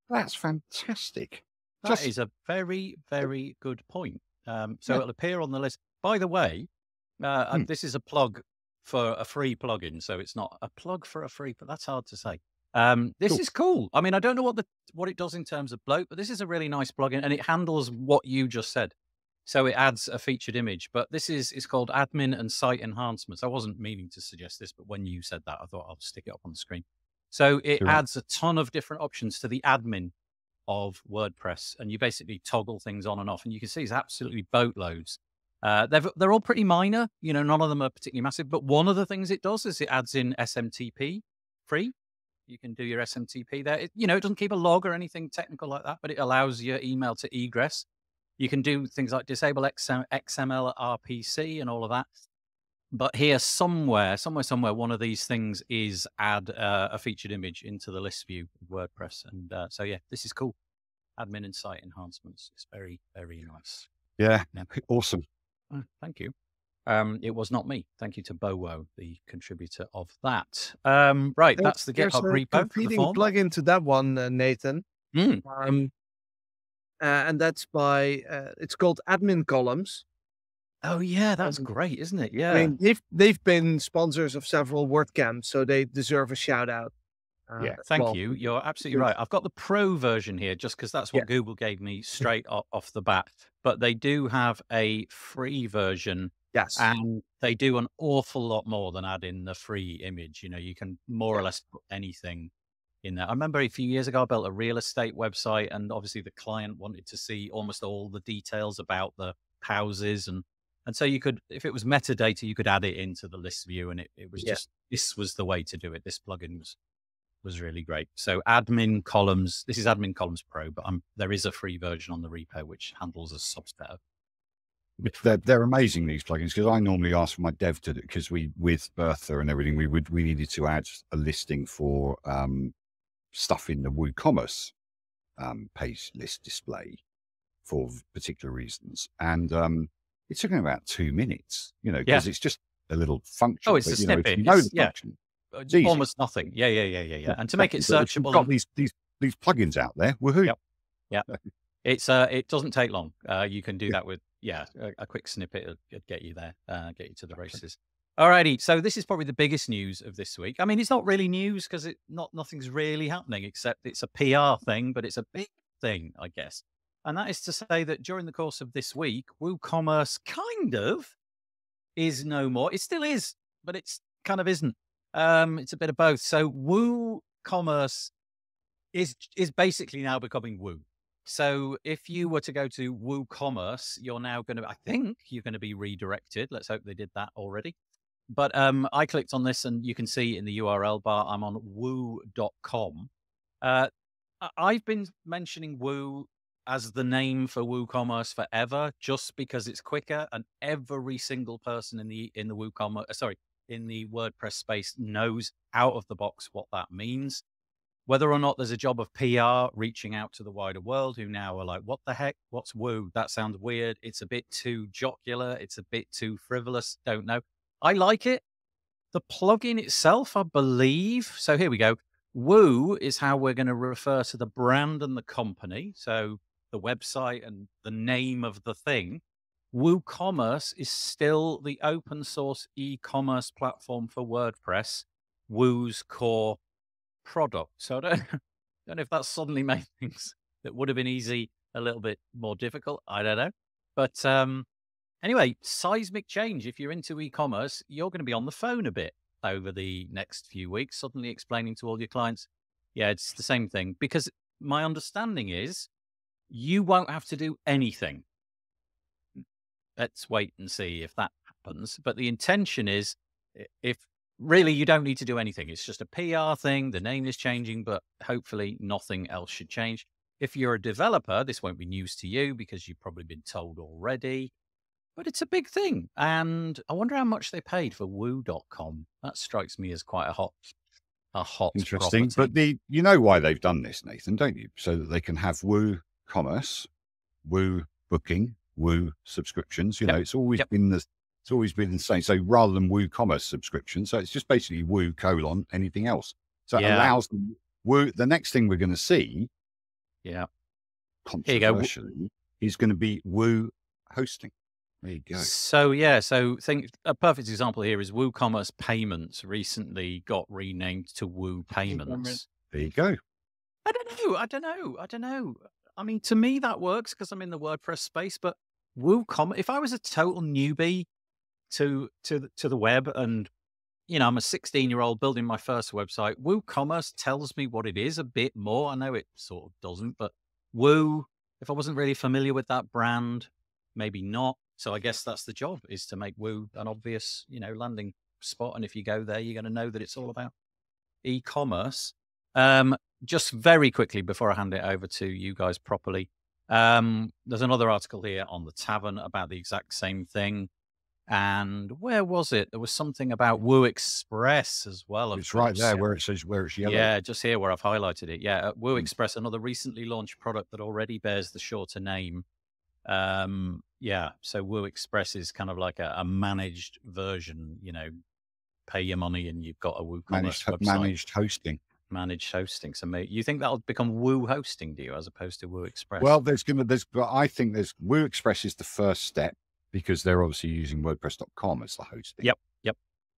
that's fantastic. That is a very, very good point. So it'll appear on the list. By the way, this is a plug for a free plugin, so it's not a plug for a free, but that's hard to say. This is cool. I mean, I don't know what it does in terms of bloat, but this is a really nice plugin, and it handles what you just said. So it adds a featured image, but this is, it's called Admin and Site Enhancements. I wasn't meaning to suggest this, but when you said that, I thought I'll stick it up on the screen. So it adds a ton of different options to the admin of WordPress, and you basically toggle things on and off, and you can see it's absolutely boatloads. They're all pretty minor, you know, none of them are particularly massive, but one of the things it does is it adds in SMTP free. You can do your SMTP there. It, you know, it doesn't keep a log or anything technical like that, but it allows your email to egress. You can do things like disable XML RPC and all of that. But here somewhere, one of these things is add a featured image into the list view of WordPress. And so, yeah, this is cool. Admin and site enhancements. It's very, very nice. Yeah, awesome. Thank you. It was not me. Thank you to Bowo, the contributor of that. Right, that's the GitHub repo. There's a plug-in to that one, Nathan. And that's by, it's called Admin Columns. Oh, yeah, that's great, isn't it? Yeah. I mean, they've been sponsors of several WordCamps, so they deserve a shout-out. Yeah, thank you. You're absolutely right. I've got the pro version here just because that's what Google gave me straight off the bat. But they do have a free version. Yes. And they do an awful lot more than add in the free image. You know, you can more or less put anything in there. I remember a few years ago, I built a real estate website, and obviously the client wanted to see almost all the details about the houses. And so you could, if it was metadata, you could add it into the list view. And it was just, this was the way to do it. This plugin was really great. So Admin Columns, this is Admin Columns Pro, but there is a free version on the repo, which handles a subset of. They're amazing, these plugins, because I normally ask for my dev to, because with Bertha and everything, we needed to add a listing for stuff in the WooCommerce page list display for particular reasons. And it took me about 2 minutes, you know, because it's just a little function. Oh, it's a snippet. You know, it's, the function, it's almost nothing. Yeah. And to make it searchable. We've got these plugins out there. Woohoo. Yeah. It doesn't take long. You can do that with a quick snippet. It'll get you there, get you to the races. Alrighty, so this is probably the biggest news of this week. I mean, it's not really news because nothing's really happening, except it's a PR thing, but it's a big thing, I guess. And that is to say that during the course of this week, WooCommerce kind of is no more. It still is, but it's kind of isn't. It's a bit of both. So WooCommerce is basically now becoming Woo. So if you were to go to WooCommerce, you're now going to, I think you're going to be redirected. Let's hope they did that already. But I clicked on this and you can see in the URL bar, I'm on woo.com. I've been mentioning Woo as the name for WooCommerce forever, just because it's quicker, and every single person in the WooCommerce, sorry, in the WordPress space knows out of the box what that means. Whether or not there's a job of PR reaching out to the wider world, who now are like, what the heck? What's Woo? That sounds weird. It's a bit too jocular. It's a bit too frivolous. Don't know. I like it. The plugin itself, I believe. So here we go. Woo is how we're going to refer to the brand and the company. So the website and the name of the thing. WooCommerce is still the open source e-commerce platform for WordPress, Woo's core product. So I don't know if that suddenly made things that would have been easy a little bit more difficult. I don't know. But anyway, seismic change. If you're into e-commerce, you're going to be on the phone a bit over the next few weeks, suddenly explaining to all your clients, yeah, it's the same thing. Because my understanding is you won't have to do anything. Let's wait and see if that happens. But the intention is, if really, you don't need to do anything. It's just a PR thing. The name is changing, but hopefully nothing else should change. If you're a developer, this won't be news to you because you've probably been told already, but it's a big thing. And I wonder how much they paid for woo.com. That strikes me as quite a hot a hot interesting property. But you know why they've done this, Nathan, don't you? So that they can have WooCommerce, Woo booking, Woo subscriptions. You know, it's always been the same. So rather than WooCommerce subscription, so it's just basically Woo : anything else. So it allows them Woo. The next thing we're going to see, controversially, is going to be Woo hosting. There you go. So yeah, so think a perfect example here is WooCommerce Payments recently got renamed to Woo Payments. There you go. I don't know. I mean, to me that works because I'm in the WordPress space, but WooCommerce, if I was a total newbie to the web and, you know, I'm a 16-year-old building my first website, WooCommerce tells me what it is a bit more. I know it sort of doesn't, but Woo, if I wasn't really familiar with that brand, maybe not. So I guess that's the job, is to make Woo an obvious, you know, landing spot. And if you go there, you're going to know that it's all about e-commerce. Just very quickly before I hand it over to you guys properly, there's another article here on the Tavern about the exact same thing. And where was it? There was something about Woo Express as well. It's right there where it says, where it's yellow. Yeah, just here where I've highlighted it. Yeah, Woo Express, another recently launched product that already bears the shorter name. Yeah, so Woo Express is kind of like a managed version, you know, pay your money and you've got a WooCommerce website. Managed hosting. Managed hosting. So mate, you think that'll become Woo hosting, do you, as opposed to Woo Express? Well, I think there's Woo Express is the first step because they're obviously using WordPress.com as the hosting. Yep.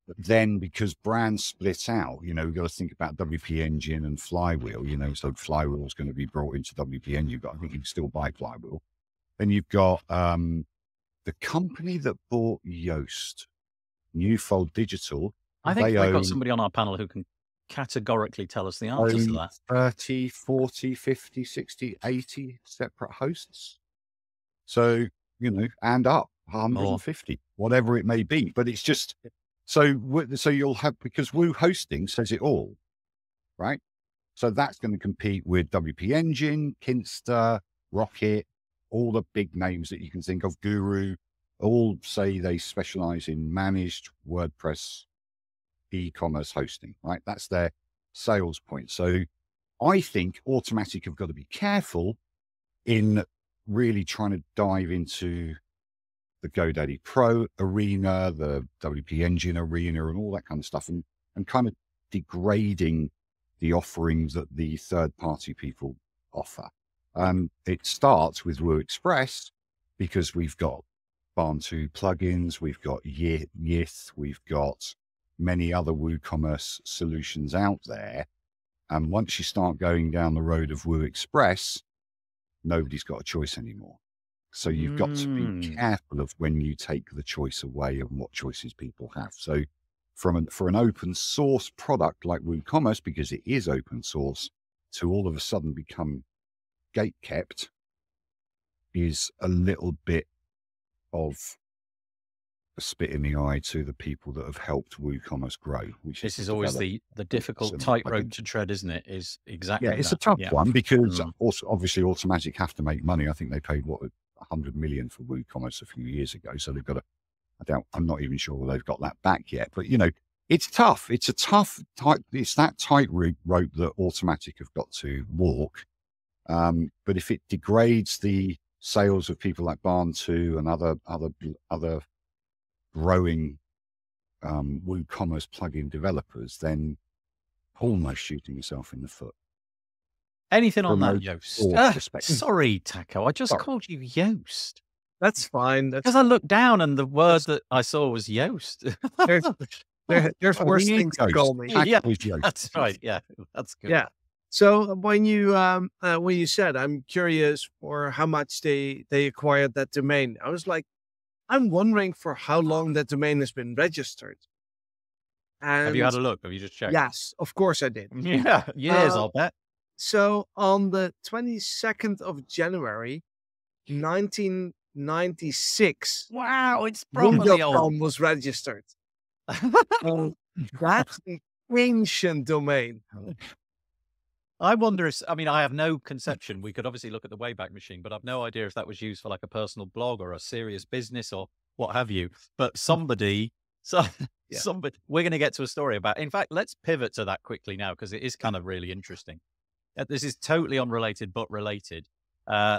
But then because brands split out, you know, we've got to think about WP Engine and Flywheel, you know, so Flywheel is going to be brought into WP Engine, but I think you can still buy Flywheel. Then you've got the company that bought Yoast, Newfold Digital. I think they've got somebody on our panel who can categorically tell us the answers to that. 30, 40, 50, 60, 80 separate hosts. So, you know, and up 150, whatever it may be. But it's just, so you'll have, because Woo hosting says it all, right? So that's going to compete with WP Engine, Kinster, Rocket, all the big names that you can think of, Guru, all say they specialize in managed WordPress e-commerce hosting, right? That's their sales point. So I think Automatic have got to be careful in really trying to dive into the GoDaddy Pro arena, the WP Engine arena, and all that kind of stuff, and kind of degrading the offerings that the third-party people offer. It starts with Woo Express because we've got Barn2 plugins, we've got Yith, we've got many other WooCommerce solutions out there. And once you start going down the road of Woo Express, nobody's got a choice anymore. So you've got to be careful of when you take the choice away and what choices people have. So for an open source product like WooCommerce, because it is open source, to all of a sudden become gatekept is a little bit of a spit in the eye to the people that have helped WooCommerce grow. Which this is always the difficult tightrope to tread, isn't it? Is exactly. Yeah, it's a tough one because also obviously Automatic have to make money. I think they paid what, 100 million for WooCommerce a few years ago, so they've got to. I'm not even sure they've got that back yet. But you know, it's tough. It's a tough tight. It's that tightrope that Automatic have got to walk. But if it degrades the sales of people like Barn2 and other growing WooCommerce plugin developers, then almost shooting yourself in the foot. Anything on that, Yoast? Sorry, Taco, I just called you Yoast. That's fine. Because I looked down and the word that I saw was Yoast. There's worse things to call me. Yeah, that's right. Yeah, that's good. Yeah. So when you said, I'm curious for how much they acquired that domain, I was like, I'm wondering for how long that domain has been registered. And have you had a look? Have you just checked? Yes, of course I did. Yeah, years, I'll bet. So on the 22nd of January, 1996. Wow, it's probably old. Was registered. That's an ancient domain. I wonder if, I mean, I have no conception. We could obviously look at the Wayback Machine, but I've no idea if that was used for like a personal blog or a serious business or what have you. But somebody So yeah. Somebody, we're going to get to a story about, in fact, let's pivot to that quickly now, because it is kind of really interesting. This is totally unrelated, but related.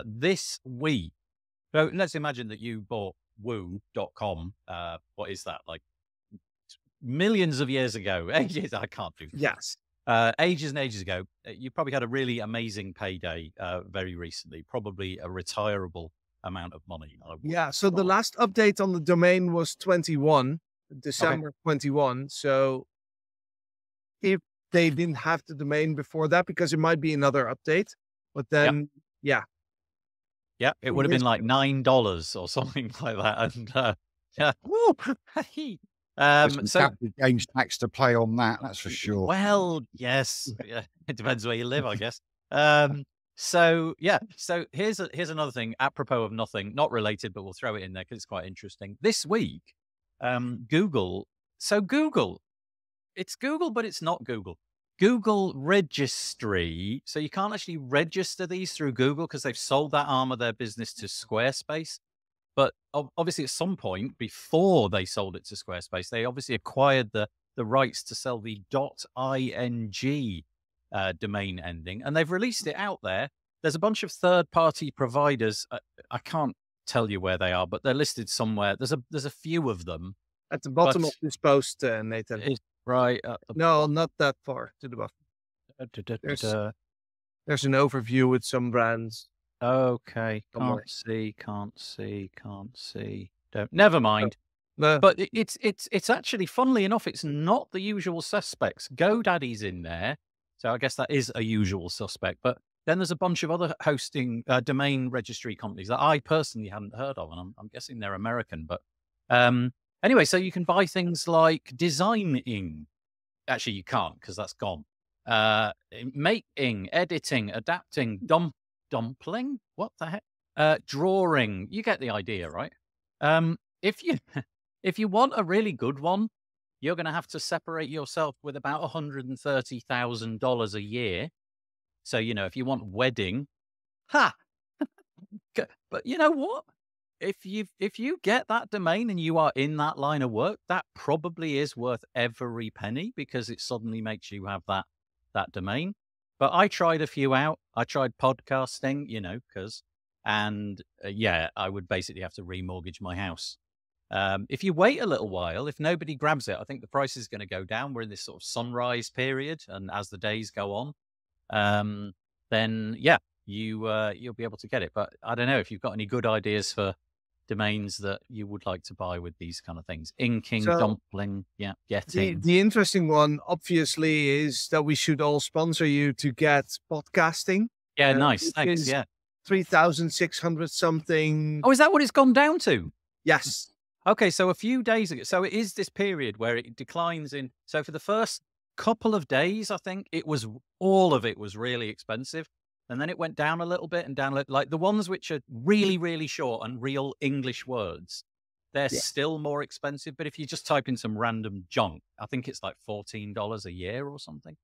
This week, so let's imagine that you bought woo.com. What is that? Like millions of years ago, ages, I can't do this. Yes. Ages and ages ago, you probably had a really amazing payday very recently, probably a retireable amount of money. Yeah. So the last update on the domain was December 21. So if they didn't have the domain before that, because it might be another update, but then, yeah. Yeah, it would have been like $9 or something like that. And yeah, woo, hey. So games tax to play on that, that's for sure. Well, yes, yeah, it depends where you live, I guess. So yeah, so here's another thing apropos of nothing, not related, but we'll throw it in there because it's quite interesting. This week, Google. So Google, it's Google, but it's not Google. Google Registry. So you can't actually register these through Google because they've sold that arm of their business to Squarespace. But obviously at some point before they sold it to Squarespace, they obviously acquired the rights to sell the .ing domain ending, and they've released it out there. There's a bunch of third-party providers. I can't tell you where they are, but they're listed somewhere. There's a few of them. At the bottom of this post, Nathan. Right. No, not that far to the bottom. There's an overview with some brands. Okay. Can't see. Never mind. No. But it's actually, funnily enough, it's not the usual suspects. GoDaddy's in there. So I guess that is a usual suspect. But then there's a bunch of other hosting domain registry companies that I personally hadn't heard of. And I'm guessing they're American, but, anyway, so you can buy things like designing. Actually, you can't because that's gone. Making, editing, adapting, dumpling. What the heck? Drawing. You get the idea, right? If you want a really good one, you're going to have to separate yourself with about $130,000 a year. So, you know, if you want wedding, ha! But you know what? If you get that domain and you are in that line of work, that probably is worth every penny because it suddenly makes you have that domain. But I tried a few out. I tried podcasting, you know, yeah, I would basically have to remortgage my house. If you wait a little while, if nobody grabs it, I think the price is going to go down. We're in this sort of sunrise period. And as the days go on, then yeah, you'll be able to get it. But I don't know if you've got any good ideas for domains that you would like to buy with these kind of things. Inking, so dumpling, yeah, getting. The interesting one, obviously, is that we should all sponsor you to get podcasting. Yeah, nice. Thanks, yeah. 3,600 something. Oh, is that what it's gone down to? Yes. Okay, so a few days ago. So it is this period where it declines in. So for the first couple of days, I think, all of it was really expensive. And then it went down a little bit and down, like the ones which are really, really short and real English words, they're still more expensive. But if you just type in some random junk, I think it's like $14 a year or something.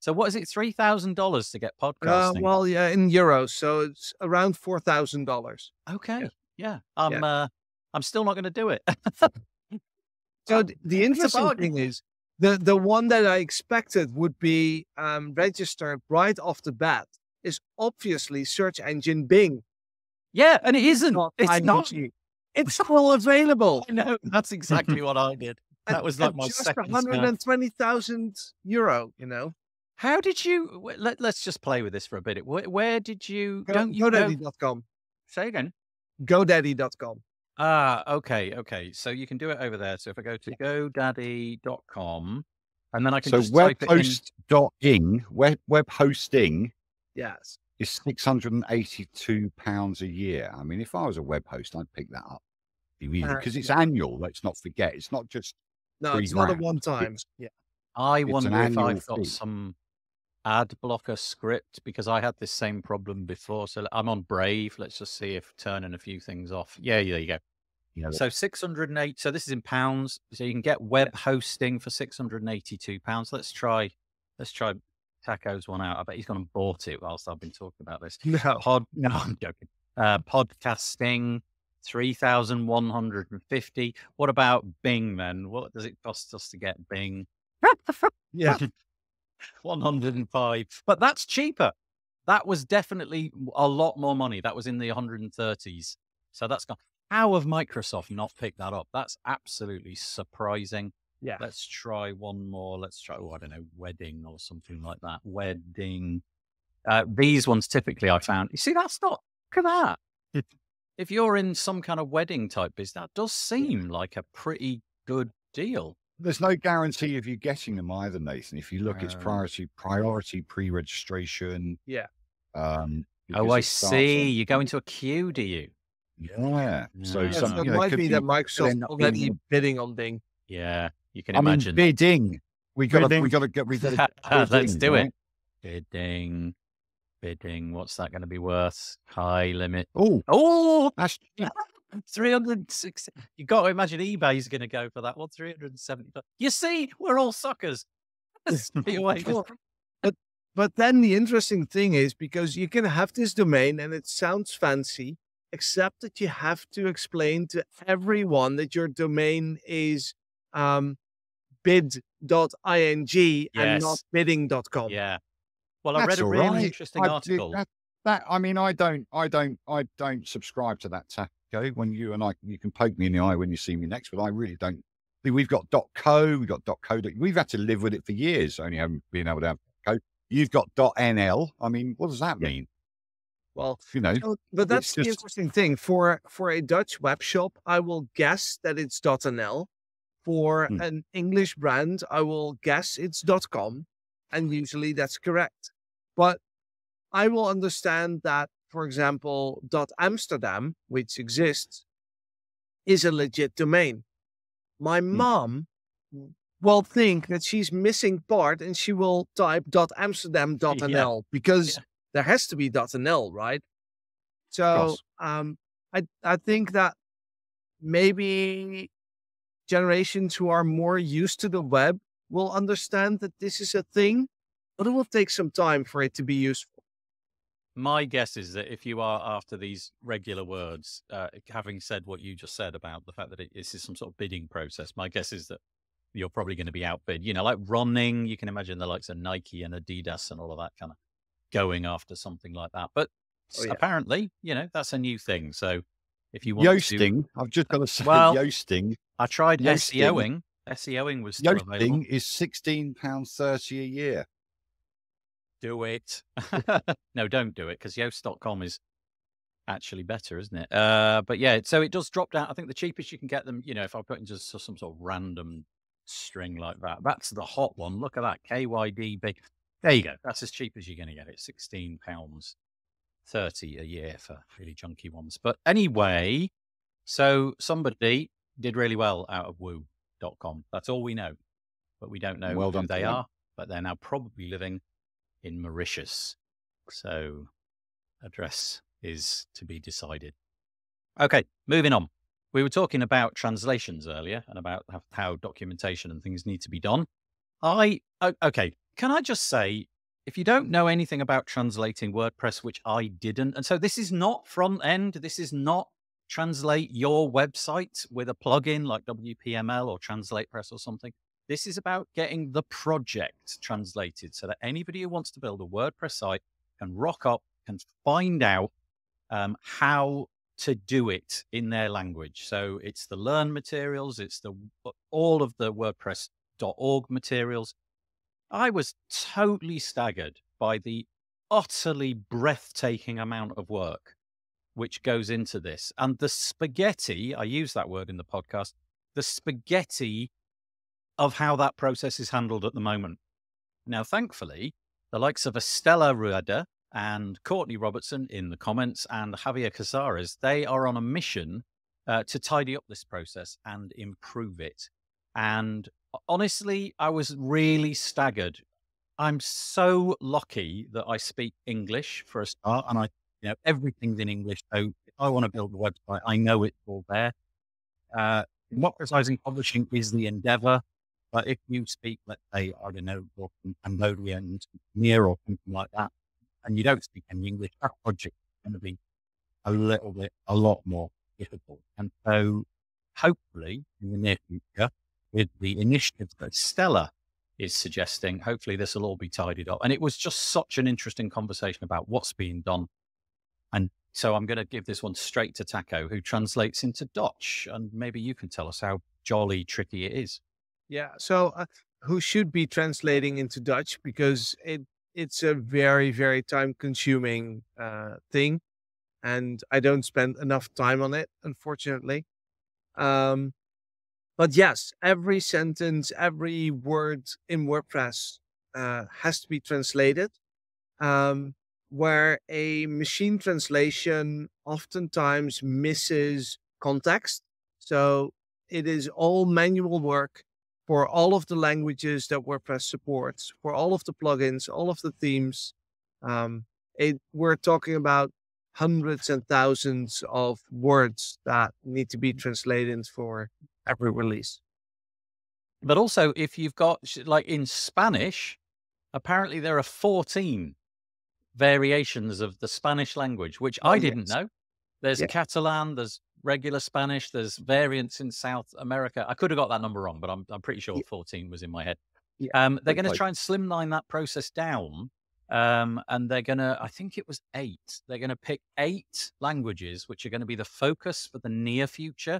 So what is it? $3,000 to get podcasting? Well, yeah, in euros. So it's around $4,000. Okay. Yeah. I'm still not going to do it. So the interesting thing is the one that I expected would be registered right off the bat is obviously search engine Bing. Yeah, and it isn't. It's not. It's still available. I know. That's exactly what I did. That was like my second. 120,000 euro, you know. How did you, let's just play with this for a bit. Where did you, GoDaddy.com. Say again. GoDaddy.com. Ah, okay, okay. So you can do it over there. So if I go to GoDaddy.com and then I can just type it in. So web hosting. Yes. It's £682 a year. I mean, if I was a web host, I'd pick that up. Because it's annual, let's not forget. It's not just not a one time. Yeah. I wonder if I've got some ad blocker script because I had this same problem before. So I'm on Brave. Let's just see if turning a few things off. Yeah, there you go. Yeah. So 608. So this is in pounds. So you can get web hosting for £682. Let's try Taco's one out. I bet he's gone and bought it whilst I've been talking about this. No, I'm joking. Podcasting, 3,150. What about Bing then? What does it cost us to get Bing? Yeah. 105. But that's cheaper. That was definitely a lot more money. That was in the 130s. So that's gone. How have Microsoft not picked that up? That's absolutely surprising. Yeah. Let's try one more. Let's try, oh, I don't know, wedding or something like that. Wedding. These ones typically I found, you see, that's not, look at that. If you're in some kind of wedding type business, that does seem like a pretty good deal. There's no guarantee of you getting them either, Nathan. If you look, it's priority pre-registration. Yeah. Oh, I see. You go into a queue, do you? Yeah. So something, it might be that Microsoft already bidding on Bing. Yeah, you can imagine. I mean, bidding. We got to get rid of it. Let's do it. Bidding. Bidding. What's that going to be worth? High limit. Oh, that's 360. You got to imagine eBay's going to go for that one. 370. You see, we're all suckers. But then the interesting thing is, because you can have this domain and it sounds fancy, except that you have to explain to everyone that your domain is bid.ing and not bidding.com. Yeah. Well, I read a really interesting article. I don't subscribe to that, Taco. When you and I, you can poke me in the eye when you see me next, but I really don't. We've got .co, we've got .co. We've had to live with it for years, only haven't been able to have .co. You've got .nl. I mean, what does that mean? Well, you know, but that's the interesting thing. For a Dutch web shop, I will guess that it's .nl. For an English brand, I will guess it's .com. And usually that's correct. But I will understand that, for example, .Amsterdam, which exists, is a legit domain. My mom will think that she's missing part and she will type .Amsterdam.nl because there has to be .nl, right? So I think that maybe generations who are more used to the web will understand that this is a thing, but it will take some time for it to be useful. My guess is that if you are after these regular words, having said what you just said about the fact that this is some sort of bidding process, my guess is that you're probably going to be outbid, you know, like running. You can imagine the likes of Nike and Adidas and all of that kind of going after something like that. But apparently, you know, that's a new thing. So if you want Yoasting, I've just got to say, Yoasting. I tried SEOing. SEOing was still available. Yoasting is £16.30 a year. Do it. No, don't do it, because Yoast.com is actually better, isn't it? But yeah, so it does drop down. I think the cheapest you can get them, you know, if I put into some sort of random string like that, that's the hot one. Look at that, KYDB. There you go. That's as cheap as you're going to get it. £16.30 a year for really junky ones. But anyway, so somebody did really well out of Woo.com. That's all we know, but we don't know who they are, but they're now probably living in Mauritius. So address is to be decided. Okay, moving on. We were talking about translations earlier and about how documentation and things need to be done. Okay. Can I just say, if you don't know anything about translating WordPress, which I didn't, and so this is not front end, this is not translate your website with a plugin like WPML or TranslatePress or something. This is about getting the project translated so that anybody who wants to build a WordPress site can rock up, can find out how to do it in their language. So it's the learn materials, it's all of the WordPress.org materials. I was totally staggered by the utterly breathtaking amount of work which goes into this. And the spaghetti, I use that word in the podcast, the spaghetti of how that process is handled at the moment. Now, thankfully, the likes of Estella Rueda and Courtney Robertson in the comments and Javier Casares, they are on a mission to tidy up this process and improve it. And honestly, I was really staggered. I'm so lucky that I speak English for a start, and you know, everything's in English. So if I want to build a website, I know it's all there. Democratizing publishing is the endeavor. But if you speak, let's say, I don't know, Cambodian, near or something like that, and you don't speak any English, that project is going to be a lot more difficult. And so hopefully in the near future, with the initiatives that Stella is suggesting, hopefully this will all be tidied up. And it was just such an interesting conversation about what's being done. And so I'm going to give this one straight to Taco, who translates into Dutch. And maybe you can tell us how jolly tricky it is. Yeah. So who should be translating into Dutch, because it's a very, very time consuming thing. And I don't spend enough time on it, unfortunately. But yes, every sentence, every word in WordPress has to be translated. Where a machine translation oftentimes misses context. So it is all manual work for all of the languages that WordPress supports, for all of the plugins, all of the themes. We're talking about hundreds and thousands of words that need to be translated for every release. But also, if you've got, like in Spanish, apparently there are 14 variations of the Spanish language, which I didn't know. There's Catalan, there's regular Spanish, there's variants in South America. I could have got that number wrong, but I'm pretty sure 14 was in my head. Yeah. They're going to try and slimline that process down. And they're going to, I think it was 8. They're going to pick 8 languages, which are going to be the focus for the near future,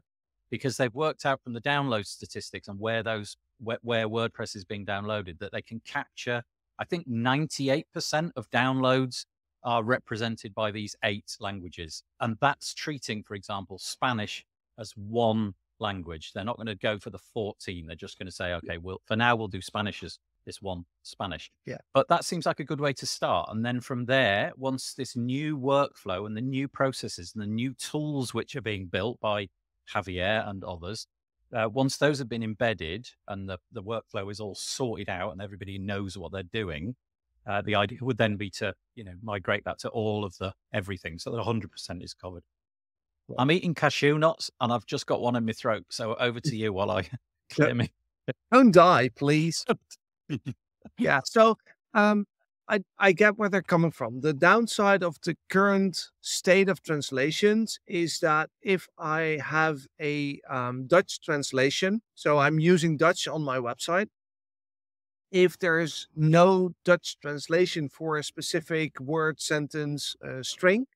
because they've worked out from the download statistics and where those, where WordPress is being downloaded, that they can capture, I think 98% of downloads are represented by these 8 languages. And that's treating, for example, Spanish as one language. They're not going to go for the 14. They're just going to say, okay, well, for now, we'll do Spanish as this one Spanish. Yeah. But that seems like a good way to start. And then from there, once this new workflow and the new processes and the new tools which are being built by Javier and others, once those have been embedded and the workflow is all sorted out and everybody knows what they're doing, the idea would then be to, you know, migrate that to all of the everything so that 100% is covered. Yeah. I'm eating cashew nuts and I've just got one in my throat. So over to you while I clear me. Don't die, please. Yeah. So I get where they're coming from. The downside of the current state of translations is that if I have a Dutch translation, so I'm using Dutch on my website, if there's no Dutch translation for a specific word, sentence, string,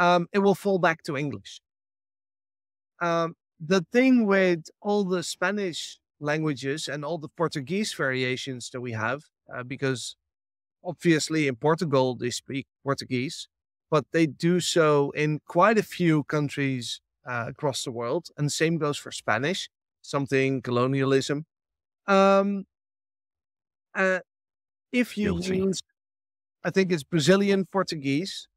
it will fall back to English. The thing with all the Spanish languages and all the Portuguese variations that we have, because obviously in Portugal, they speak Portuguese, but they do so in quite a few countries across the world. And same goes for Spanish, something colonialism. If you use, I think it's Brazilian Portuguese,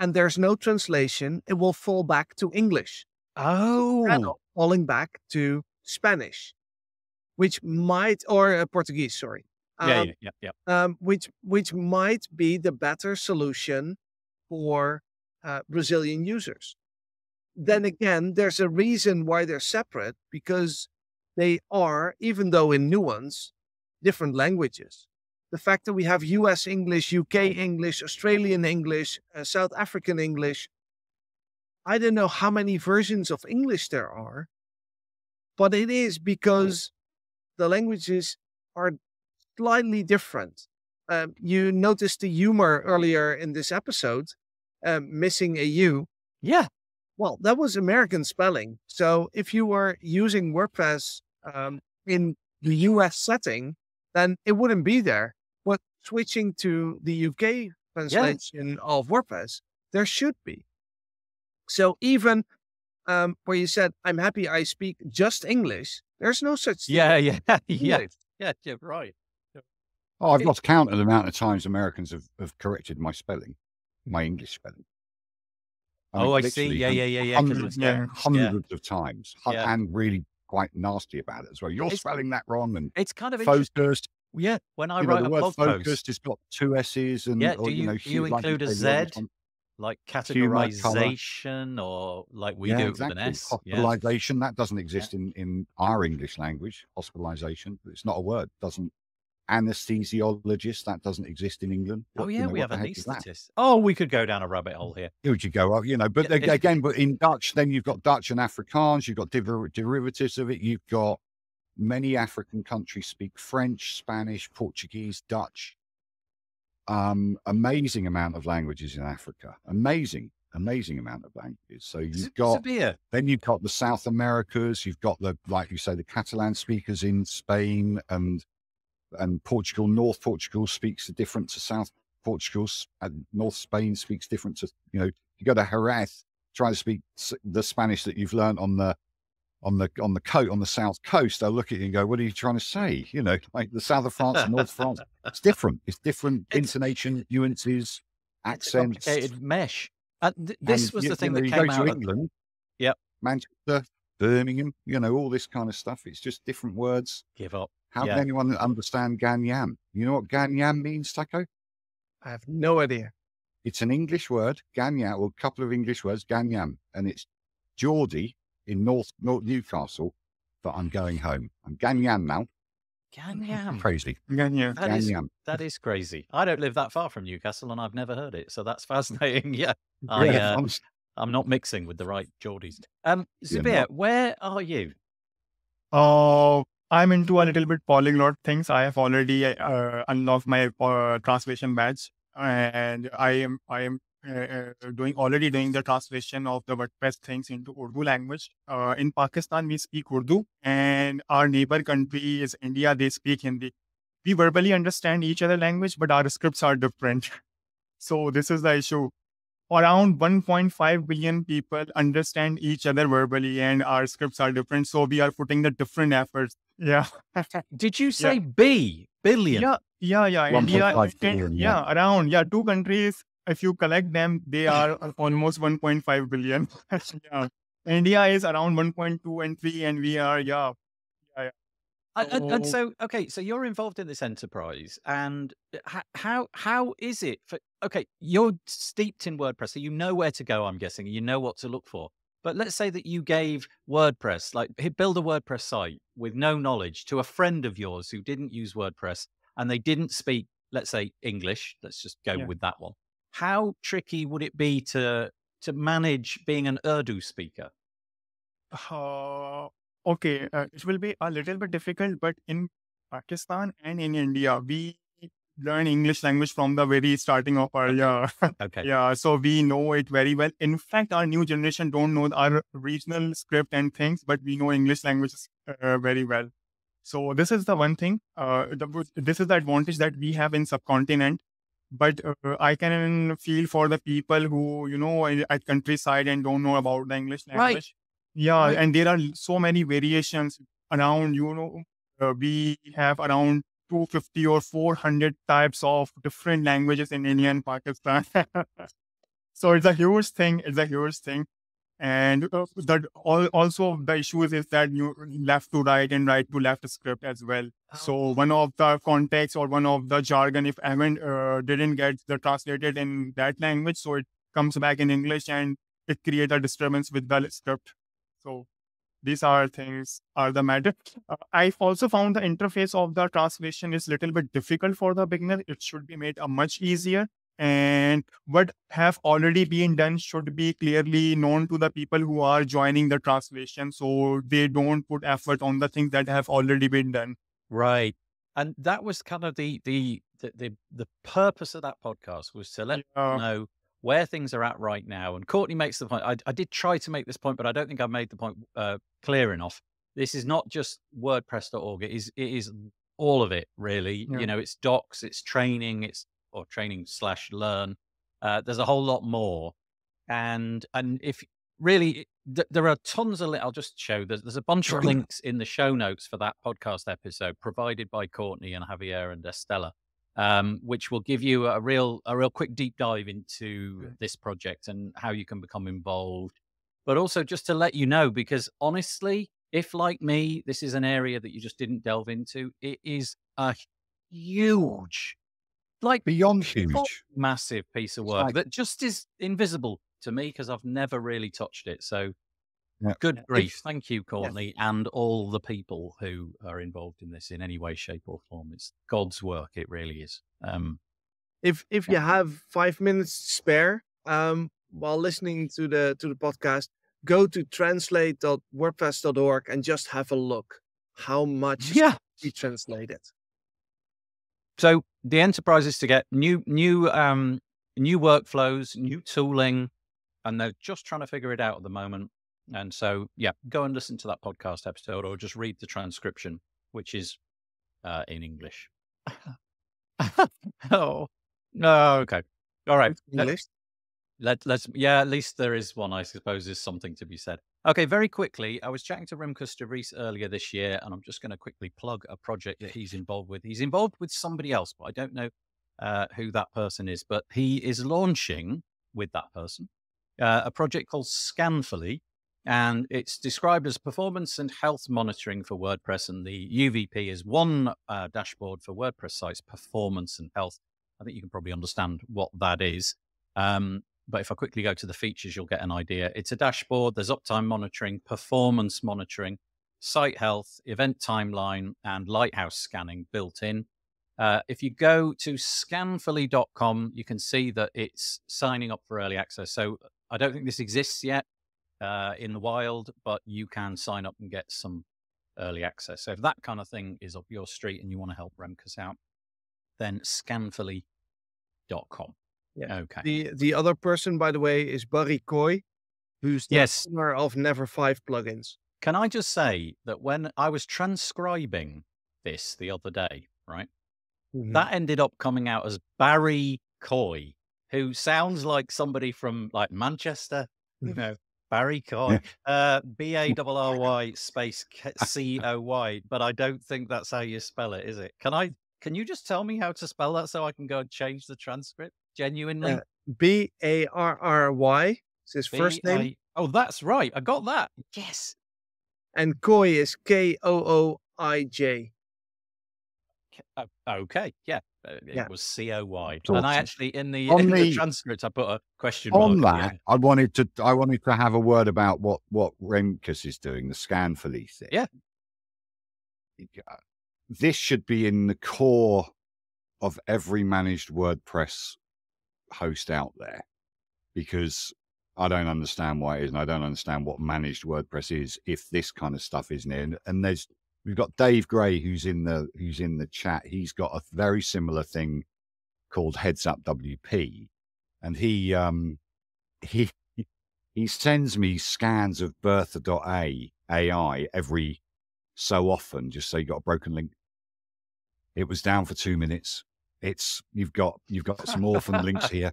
and there's no translation, it will fall back to English. Oh. And falling back to Spanish, which might, or Portuguese, sorry. Which might be the better solution for Brazilian users. Then again, there's a reason why they're separate, because they are, even though in nuance, different languages. The fact that we have US English, UK English, Australian English, South African English. I don't know how many versions of English there are, but it is because the languages are slightly different. You noticed the humor earlier in this episode, missing a U. Yeah. Well, that was American spelling. So if you were using WordPress in the US setting, then it wouldn't be there. But switching to the UK translation of WordPress, there should be. So even where you said, I'm happy I speak just English, there's no such thing. Yeah, right. Oh, I've lost count of the amount of times Americans have corrected my spelling, my English spelling. I see. Yeah. Hundreds of times. Yeah. And really quite nasty about it as well. You're spelling that wrong. And it's kind of focused. Yeah. When I write the word focused, it's got 2 S's. And, yeah. Do you include a Z? Like categorization, or like we do with an S. Hospitalization, that doesn't exist in our English language. Hospitalization, it's not a word, doesn't anesthesiologist. That doesn't exist in England. Oh, yeah, we have anesthetists. Oh, we could go down a rabbit hole here. Here would you go, you know, but yeah, again, but in Dutch, then you've got Dutch and Afrikaans, you've got derivatives of it. You've got many African countries speak French, Spanish, Portuguese, Dutch. Amazing amount of languages in Africa. Amazing amount of languages. So you've got, then you've got the South Americas, you've got the, like you say, the Catalan speakers in Spain and Portugal. North Portugal speaks different to South Portugal, and North Spain speaks different to, you know, you go to Jerez, try to speak the Spanish that you've learned on the South Coast. They'll look at you and go, what are you trying to say? You know, like the South of France and North of France, it's different. It's different intonation, nuances, accents. It's a complicated mesh. This was the thing that came out of England. Yep. Manchester, Birmingham, you know, all this kind of stuff. It's just different words. Give up. How can anyone understand Ganyam? You know what Ganyam means, Taco? I have no idea. It's an English word, Ganyam, or a couple of English words, Ganyam. And it's Geordie in North Newcastle, but I'm going home. I'm Ganyam now. Ganyam. Crazy. Ganyam. That is crazy. I don't live that far from Newcastle and I've never heard it. So that's fascinating. Yeah. I'm not mixing with the right Geordies. Zubair, where are you? Oh, I'm into a little bit polyglot things. I have already unlocked my translation badge and I am already doing the translation of the WordPress things into Urdu language. In Pakistan, we speak Urdu, and our neighbor country is India. They speak Hindi. We verbally understand each other language, but our scripts are different. So this is the issue. Around 1.5 billion people understand each other verbally, and our scripts are different. So we are putting the different efforts. Yeah. Did you say billion? Yeah. India, 1.5 billion, yeah, around two countries. If you collect them, they are almost 1.5 billion. Yeah. India is around 1.2 and 3, and we are, And so, okay, so you're involved in this enterprise, and how is it? Okay, you're steeped in WordPress, so you know where to go, I'm guessing. You know what to look for. But let's say that you gave WordPress, like build a WordPress site with no knowledge to a friend of yours who didn't use WordPress, and they didn't speak, let's say, English. Let's just go with that one. How tricky would it be to manage being an Urdu speaker? It will be a little bit difficult, but in Pakistan and in India, we learn English language from the very starting of our so we know it very well. In fact, our new generation don't know our regional script and things, but we know English language very well. So this is the one thing, this is the advantage that we have in subcontinent. But I can feel for the people who, you know, at countryside and don't know about the English language. Right. Yeah. Right. And there are so many variations around, you know, we have around 250 or 400 types of different languages in India and Pakistan. So it's a huge thing. It's a huge thing. And also the issue is that you left to right and right to left script as well. Oh. So one of the context or one of the jargon, if I haven't, didn't get the translated in that language, so it comes back in English and it creates a disturbance with the script. So these are things are the matter. I've also found the interface of the translation is a little bit difficult for the beginner. It should be made much easier. And what have already been done should be clearly known to the people who are joining the translation, so they don't put effort on the things that have already been done. Right. And that was kind of the purpose of that podcast, was to let people know where things are at right now. And Courtney makes the point. I did try to make this point, but I don't think I made the point clear enough. This is not just WordPress.org. It is all of it, really. Yeah. You know, it's docs, it's training, or training/learn. There's a whole lot more. And if really, there are tons of, I'll just show, there's a bunch of links in the show notes for that podcast episode provided by Courtney and Javier and Estella, which will give you a real quick deep dive into this project and how you can become involved. But also just to let you know, because honestly, if like me, this is an area that you just didn't delve into, it is a huge, like beyond huge, massive piece of work that just is invisible to me because I've never really touched it. So Good grief. Thank you, Courtney, and all the people who are involved in this in any way, shape or form. It's God's work. It really is. If you have 5 minutes to spare while listening to the podcast, go to translate.wordpress.org and just have a look how much we translated. So the enterprise is to get new workflows, new tooling, and they're just trying to figure it out at the moment. And so, yeah, go and listen to that podcast episode or just read the transcription, which is in English. Okay. All right. English? Let's at least there is one, I suppose, is something to be said. Okay, very quickly, I was chatting to Remco Stavris earlier this year, and I'm just going to quickly plug a project that he's involved with. He's involved with somebody else, but I don't know who that person is, but he is launching with that person a project called Scanfully, and it's described as performance and health monitoring for WordPress, and the UVP is one dashboard for WordPress sites, performance and health. I think you can probably understand what that is. But if I quickly go to the features, you'll get an idea. It's a dashboard. There's uptime monitoring, performance monitoring, site health, event timeline, and lighthouse scanning built in. If you go to scanfully.com, you can see that it's signing up for early access. So I don't think this exists yet in the wild, but you can sign up and get some early access. So if that kind of thing is up your street and you want to help Remkes out, then scanfully.com. Yeah. Okay. The other person, by the way, is Barry Kooij, who's the owner of Never 5 plugins. Can I just say that when I was transcribing this the other day, right, that ended up coming out as Barry Kooij, who sounds like somebody from like Manchester, you know, Barry Kooij, B-A-R-R-Y space C-O-Y, but I don't think that's how you spell it, is it? Can you just tell me how to spell that so I can go and change the transcript? Genuinely, B-A-R-R-Y is his first name. Oh, that's right. I got that. Yes. And Kooij is K-O-O-I-J. Okay. Yeah. It was C-O-Y. And I actually, in the transcript, I put a question mark. On that, I wanted to have a word about what Remkes is doing, the Scanfully thing. Yeah. This should be in the core of every managed WordPress host out there, because I don't understand why it is, and I don't understand what managed WordPress is if this kind of stuff isn't in. And we've got Dave Gray, who's in the chat. He's got a very similar thing called Heads Up WP, and he sends me scans of Bertha AI every so often, just so you got a broken link. It was down for 2 minutes. You've got some orphan links here.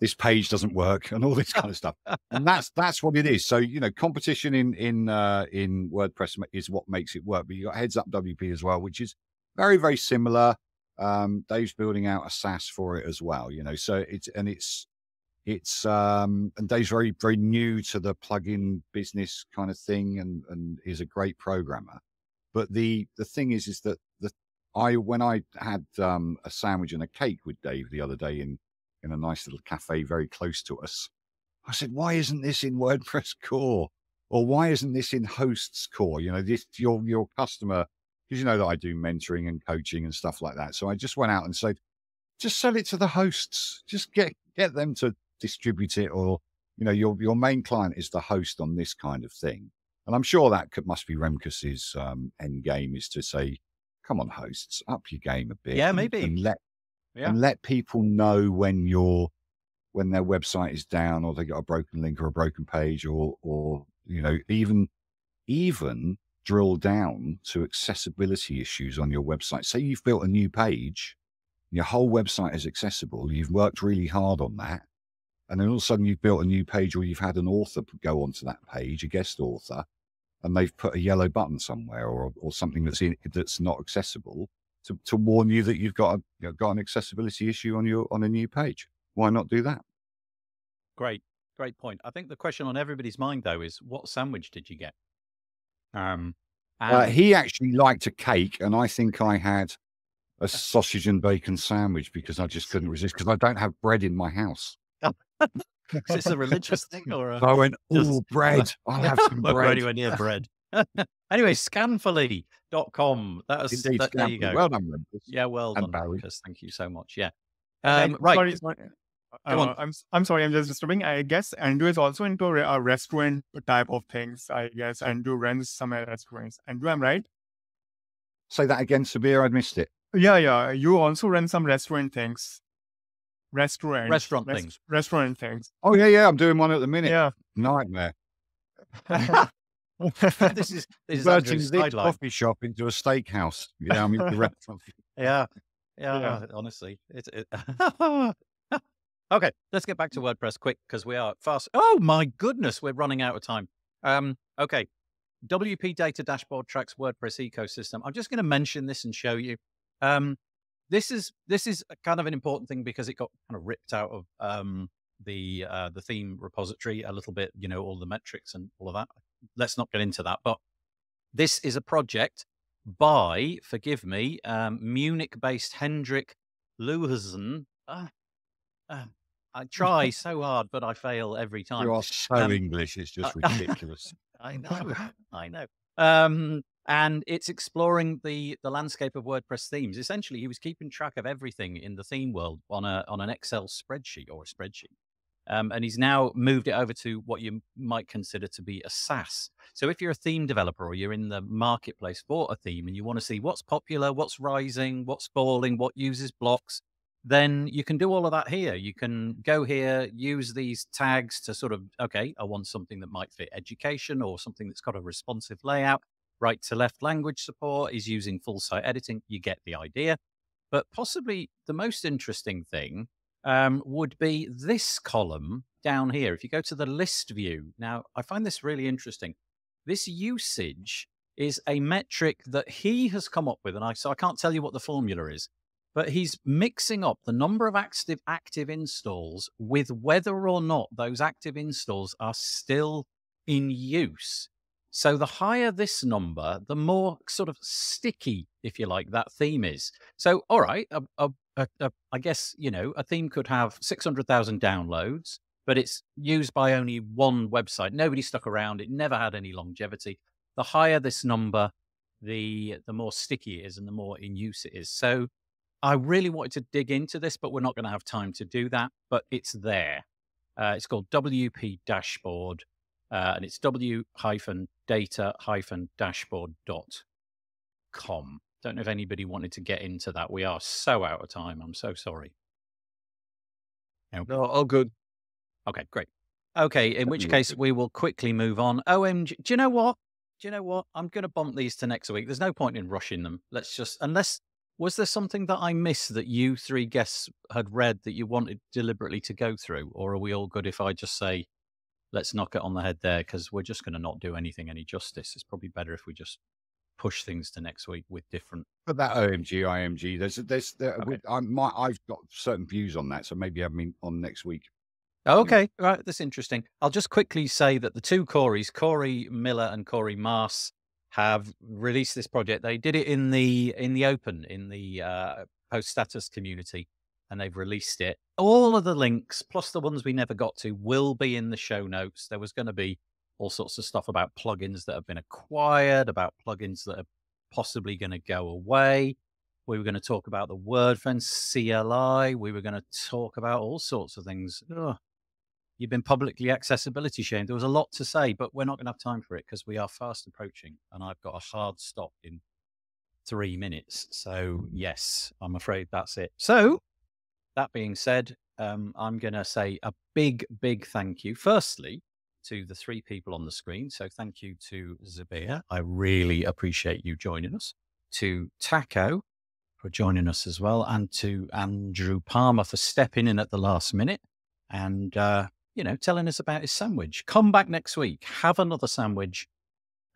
This page doesn't work, and all this kind of stuff. And that's what it is. So, you know, competition in WordPress is what makes it work. But you got Heads Up WP as well, which is very, very similar. Dave's building out a SaaS for it as well. You know, so and Dave's very, very new to the plugin business kind of thing, and is a great programmer. But the thing is that when I had a sandwich and a cake with Dave the other day in a nice little cafe very close to us, I said, why isn't this in WordPress core? Or why isn't this in hosts core? You know, this, your customer, because you know that I do mentoring and coaching and stuff like that. So I just went out and said, just sell it to the hosts, just get them to distribute it, or, you know, your main client is the host on this kind of thing. And I'm sure that must be Remkes's end game, is to say, come on, hosts, up your game a bit. Yeah, maybe. And let people know when their website is down, or they got a broken link or a broken page, or you know, even drill down to accessibility issues on your website. Say you've built a new page, your whole website is accessible. You've worked really hard on that, and then all of a sudden you've built a new page, or you've had an author go onto that page, a guest author, and they've put a yellow button somewhere or something that's not accessible to warn you that you've got an accessibility issue on a new page. Why not do that? Great point. I think the question on everybody's mind though is, what sandwich did you get? He actually liked a cake, and I think I had a sausage and bacon sandwich because I just couldn't resist, because I don't have bread in my house. Is this a religious thing or a... I went, oh, bread. I'll have some bread. Anywhere near bread. Anyway, scanfully.com. Indeed, that, there you go. Well done, Marcus. Yeah, well done, Marcus. Thank you so much. Yeah. Right. Sorry, I'm sorry, I'm just disturbing. I guess Andrew is also into a restaurant type of things. I guess Andrew runs some restaurants. Andrew, I'm right? Say that again, Zubair. I missed it. Yeah. You also run some restaurant things. Restaurant things. Oh, yeah. I'm doing one at the minute. Yeah. Nightmare. This is Andrew's sideline. Coffee shop into a steakhouse. Yeah, I'm in the restaurant. Yeah. Honestly, it's okay. Let's get back to WordPress quick because we are fast. Oh my goodness, we're running out of time. Okay, WP Data Dashboard tracks WordPress ecosystem. I'm just going to mention this and show you. This is a kind of an important thing because it got kind of ripped out of the theme repository a little bit. You know, all the metrics and all of that. Let's not get into that. But this is a project by, forgive me, Munich-based Hendrik Luhersen. I try so hard, but I fail every time. You are so English. It's just ridiculous. I know. I know. And it's exploring the landscape of WordPress themes. Essentially, he was keeping track of everything in the theme world on an Excel spreadsheet or a spreadsheet. And he's now moved it over to what you might consider to be a SaaS. So if you're a theme developer or you're in the marketplace for a theme and you want to see what's popular, what's rising, what's falling, what uses blocks, then you can do all of that here. You can go here, use these tags to sort of, okay, I want something that might fit education or something that's got a responsive layout, right to left language support, is using full site editing. You get the idea. But possibly the most interesting thing would be this column down here. If you go to the list view, now I find this really interesting. This usage is a metric that he has come up with, and so I can't tell you what the formula is, but he's mixing up the number of active installs with whether or not those active installs are still in use. So the higher this number, the more sort of sticky, if you like, that theme is. So, all right, I guess, you know, a theme could have 600,000 downloads, but it's used by only one website. Nobody stuck around. It never had any longevity. The higher this number, the more sticky it is and the more in use it is. So I really wanted to dig into this, but we're not going to have time to do that. But it's there. It's called WP Dashboard, and it's w-data-dashboard.com. Don't know if anybody wanted to get into that. We are so out of time. I'm so sorry. No, all good. Okay, great. Okay, in which case we will quickly move on. OMG, do you know what? I'm going to bump these to next week. There's no point in rushing them. Let's just, unless, was there something that I missed that you three guests had read that you wanted deliberately to go through? Or are we all good if I just say, let's knock it on the head there, because we're just going to not do anything any justice. It's probably better if we just push things to next week with different. But that IMG, there's, okay. I've got certain views on that, so maybe have me on next week. Okay, right, that's interesting. I'll just quickly say that the two Coreys, Corey Miller and Corey Mars, have released this project. They did it in the open, in the post status community, and they've released it. All of the links, plus the ones we never got to, will be in the show notes. There was going to be all sorts of stuff about plugins that have been acquired, about plugins that are possibly going to go away. We were going to talk about the WordFence CLI. We were going to talk about all sorts of things. Ugh. You've been publicly accessibility shamed. There was a lot to say, but we're not going to have time for it because we are fast approaching and I've got a hard stop in 3 minutes. So yes, I'm afraid that's it. So that being said, I'm going to say a big, big thank you. Firstly, to the three people on the screen. So thank you to Zubair. I really appreciate you joining us. To Taco for joining us as well. And to Andrew Palmer for stepping in at the last minute and, you know, telling us about his sandwich. Come back next week, have another sandwich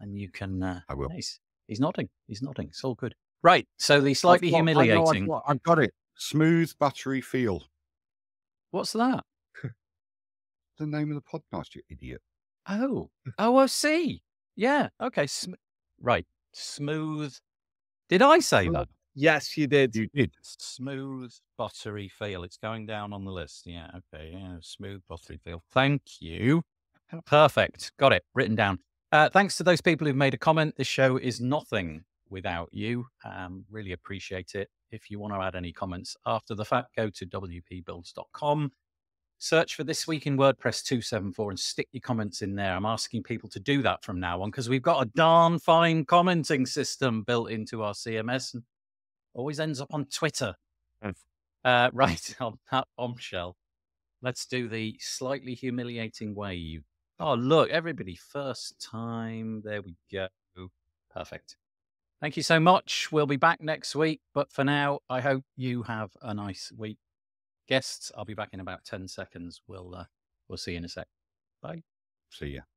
and you can... I will. He's nodding. He's nodding. It's all good. Right. So the slightly humiliating... I've got it. Smooth buttery feel. What's that? The name of the podcast, you idiot. Oh, I see. Yeah. Okay. Right. Smooth. Did I say that? Yes, you did. You did. Smooth, buttery feel. It's going down on the list. Yeah. Okay. Yeah. Smooth, buttery feel. Thank you. Perfect. Got it. Written down. Thanks to those people who've made a comment. This show is nothing without you. Really appreciate it. If you want to add any comments after the fact, go to wpbuilds.com. Search for This Week in WordPress 274 and stick your comments in there. I'm asking people to do that from now on because we've got a darn fine commenting system built into our CMS and always ends up on Twitter. Right, on that bombshell, let's do the slightly humiliating wave. Oh, look, everybody, first time. There we go. Perfect. Thank you so much. We'll be back next week. But for now, I hope you have a nice week. Guests, I'll be back in about 10 seconds. We'll see you in a sec. Bye. See ya.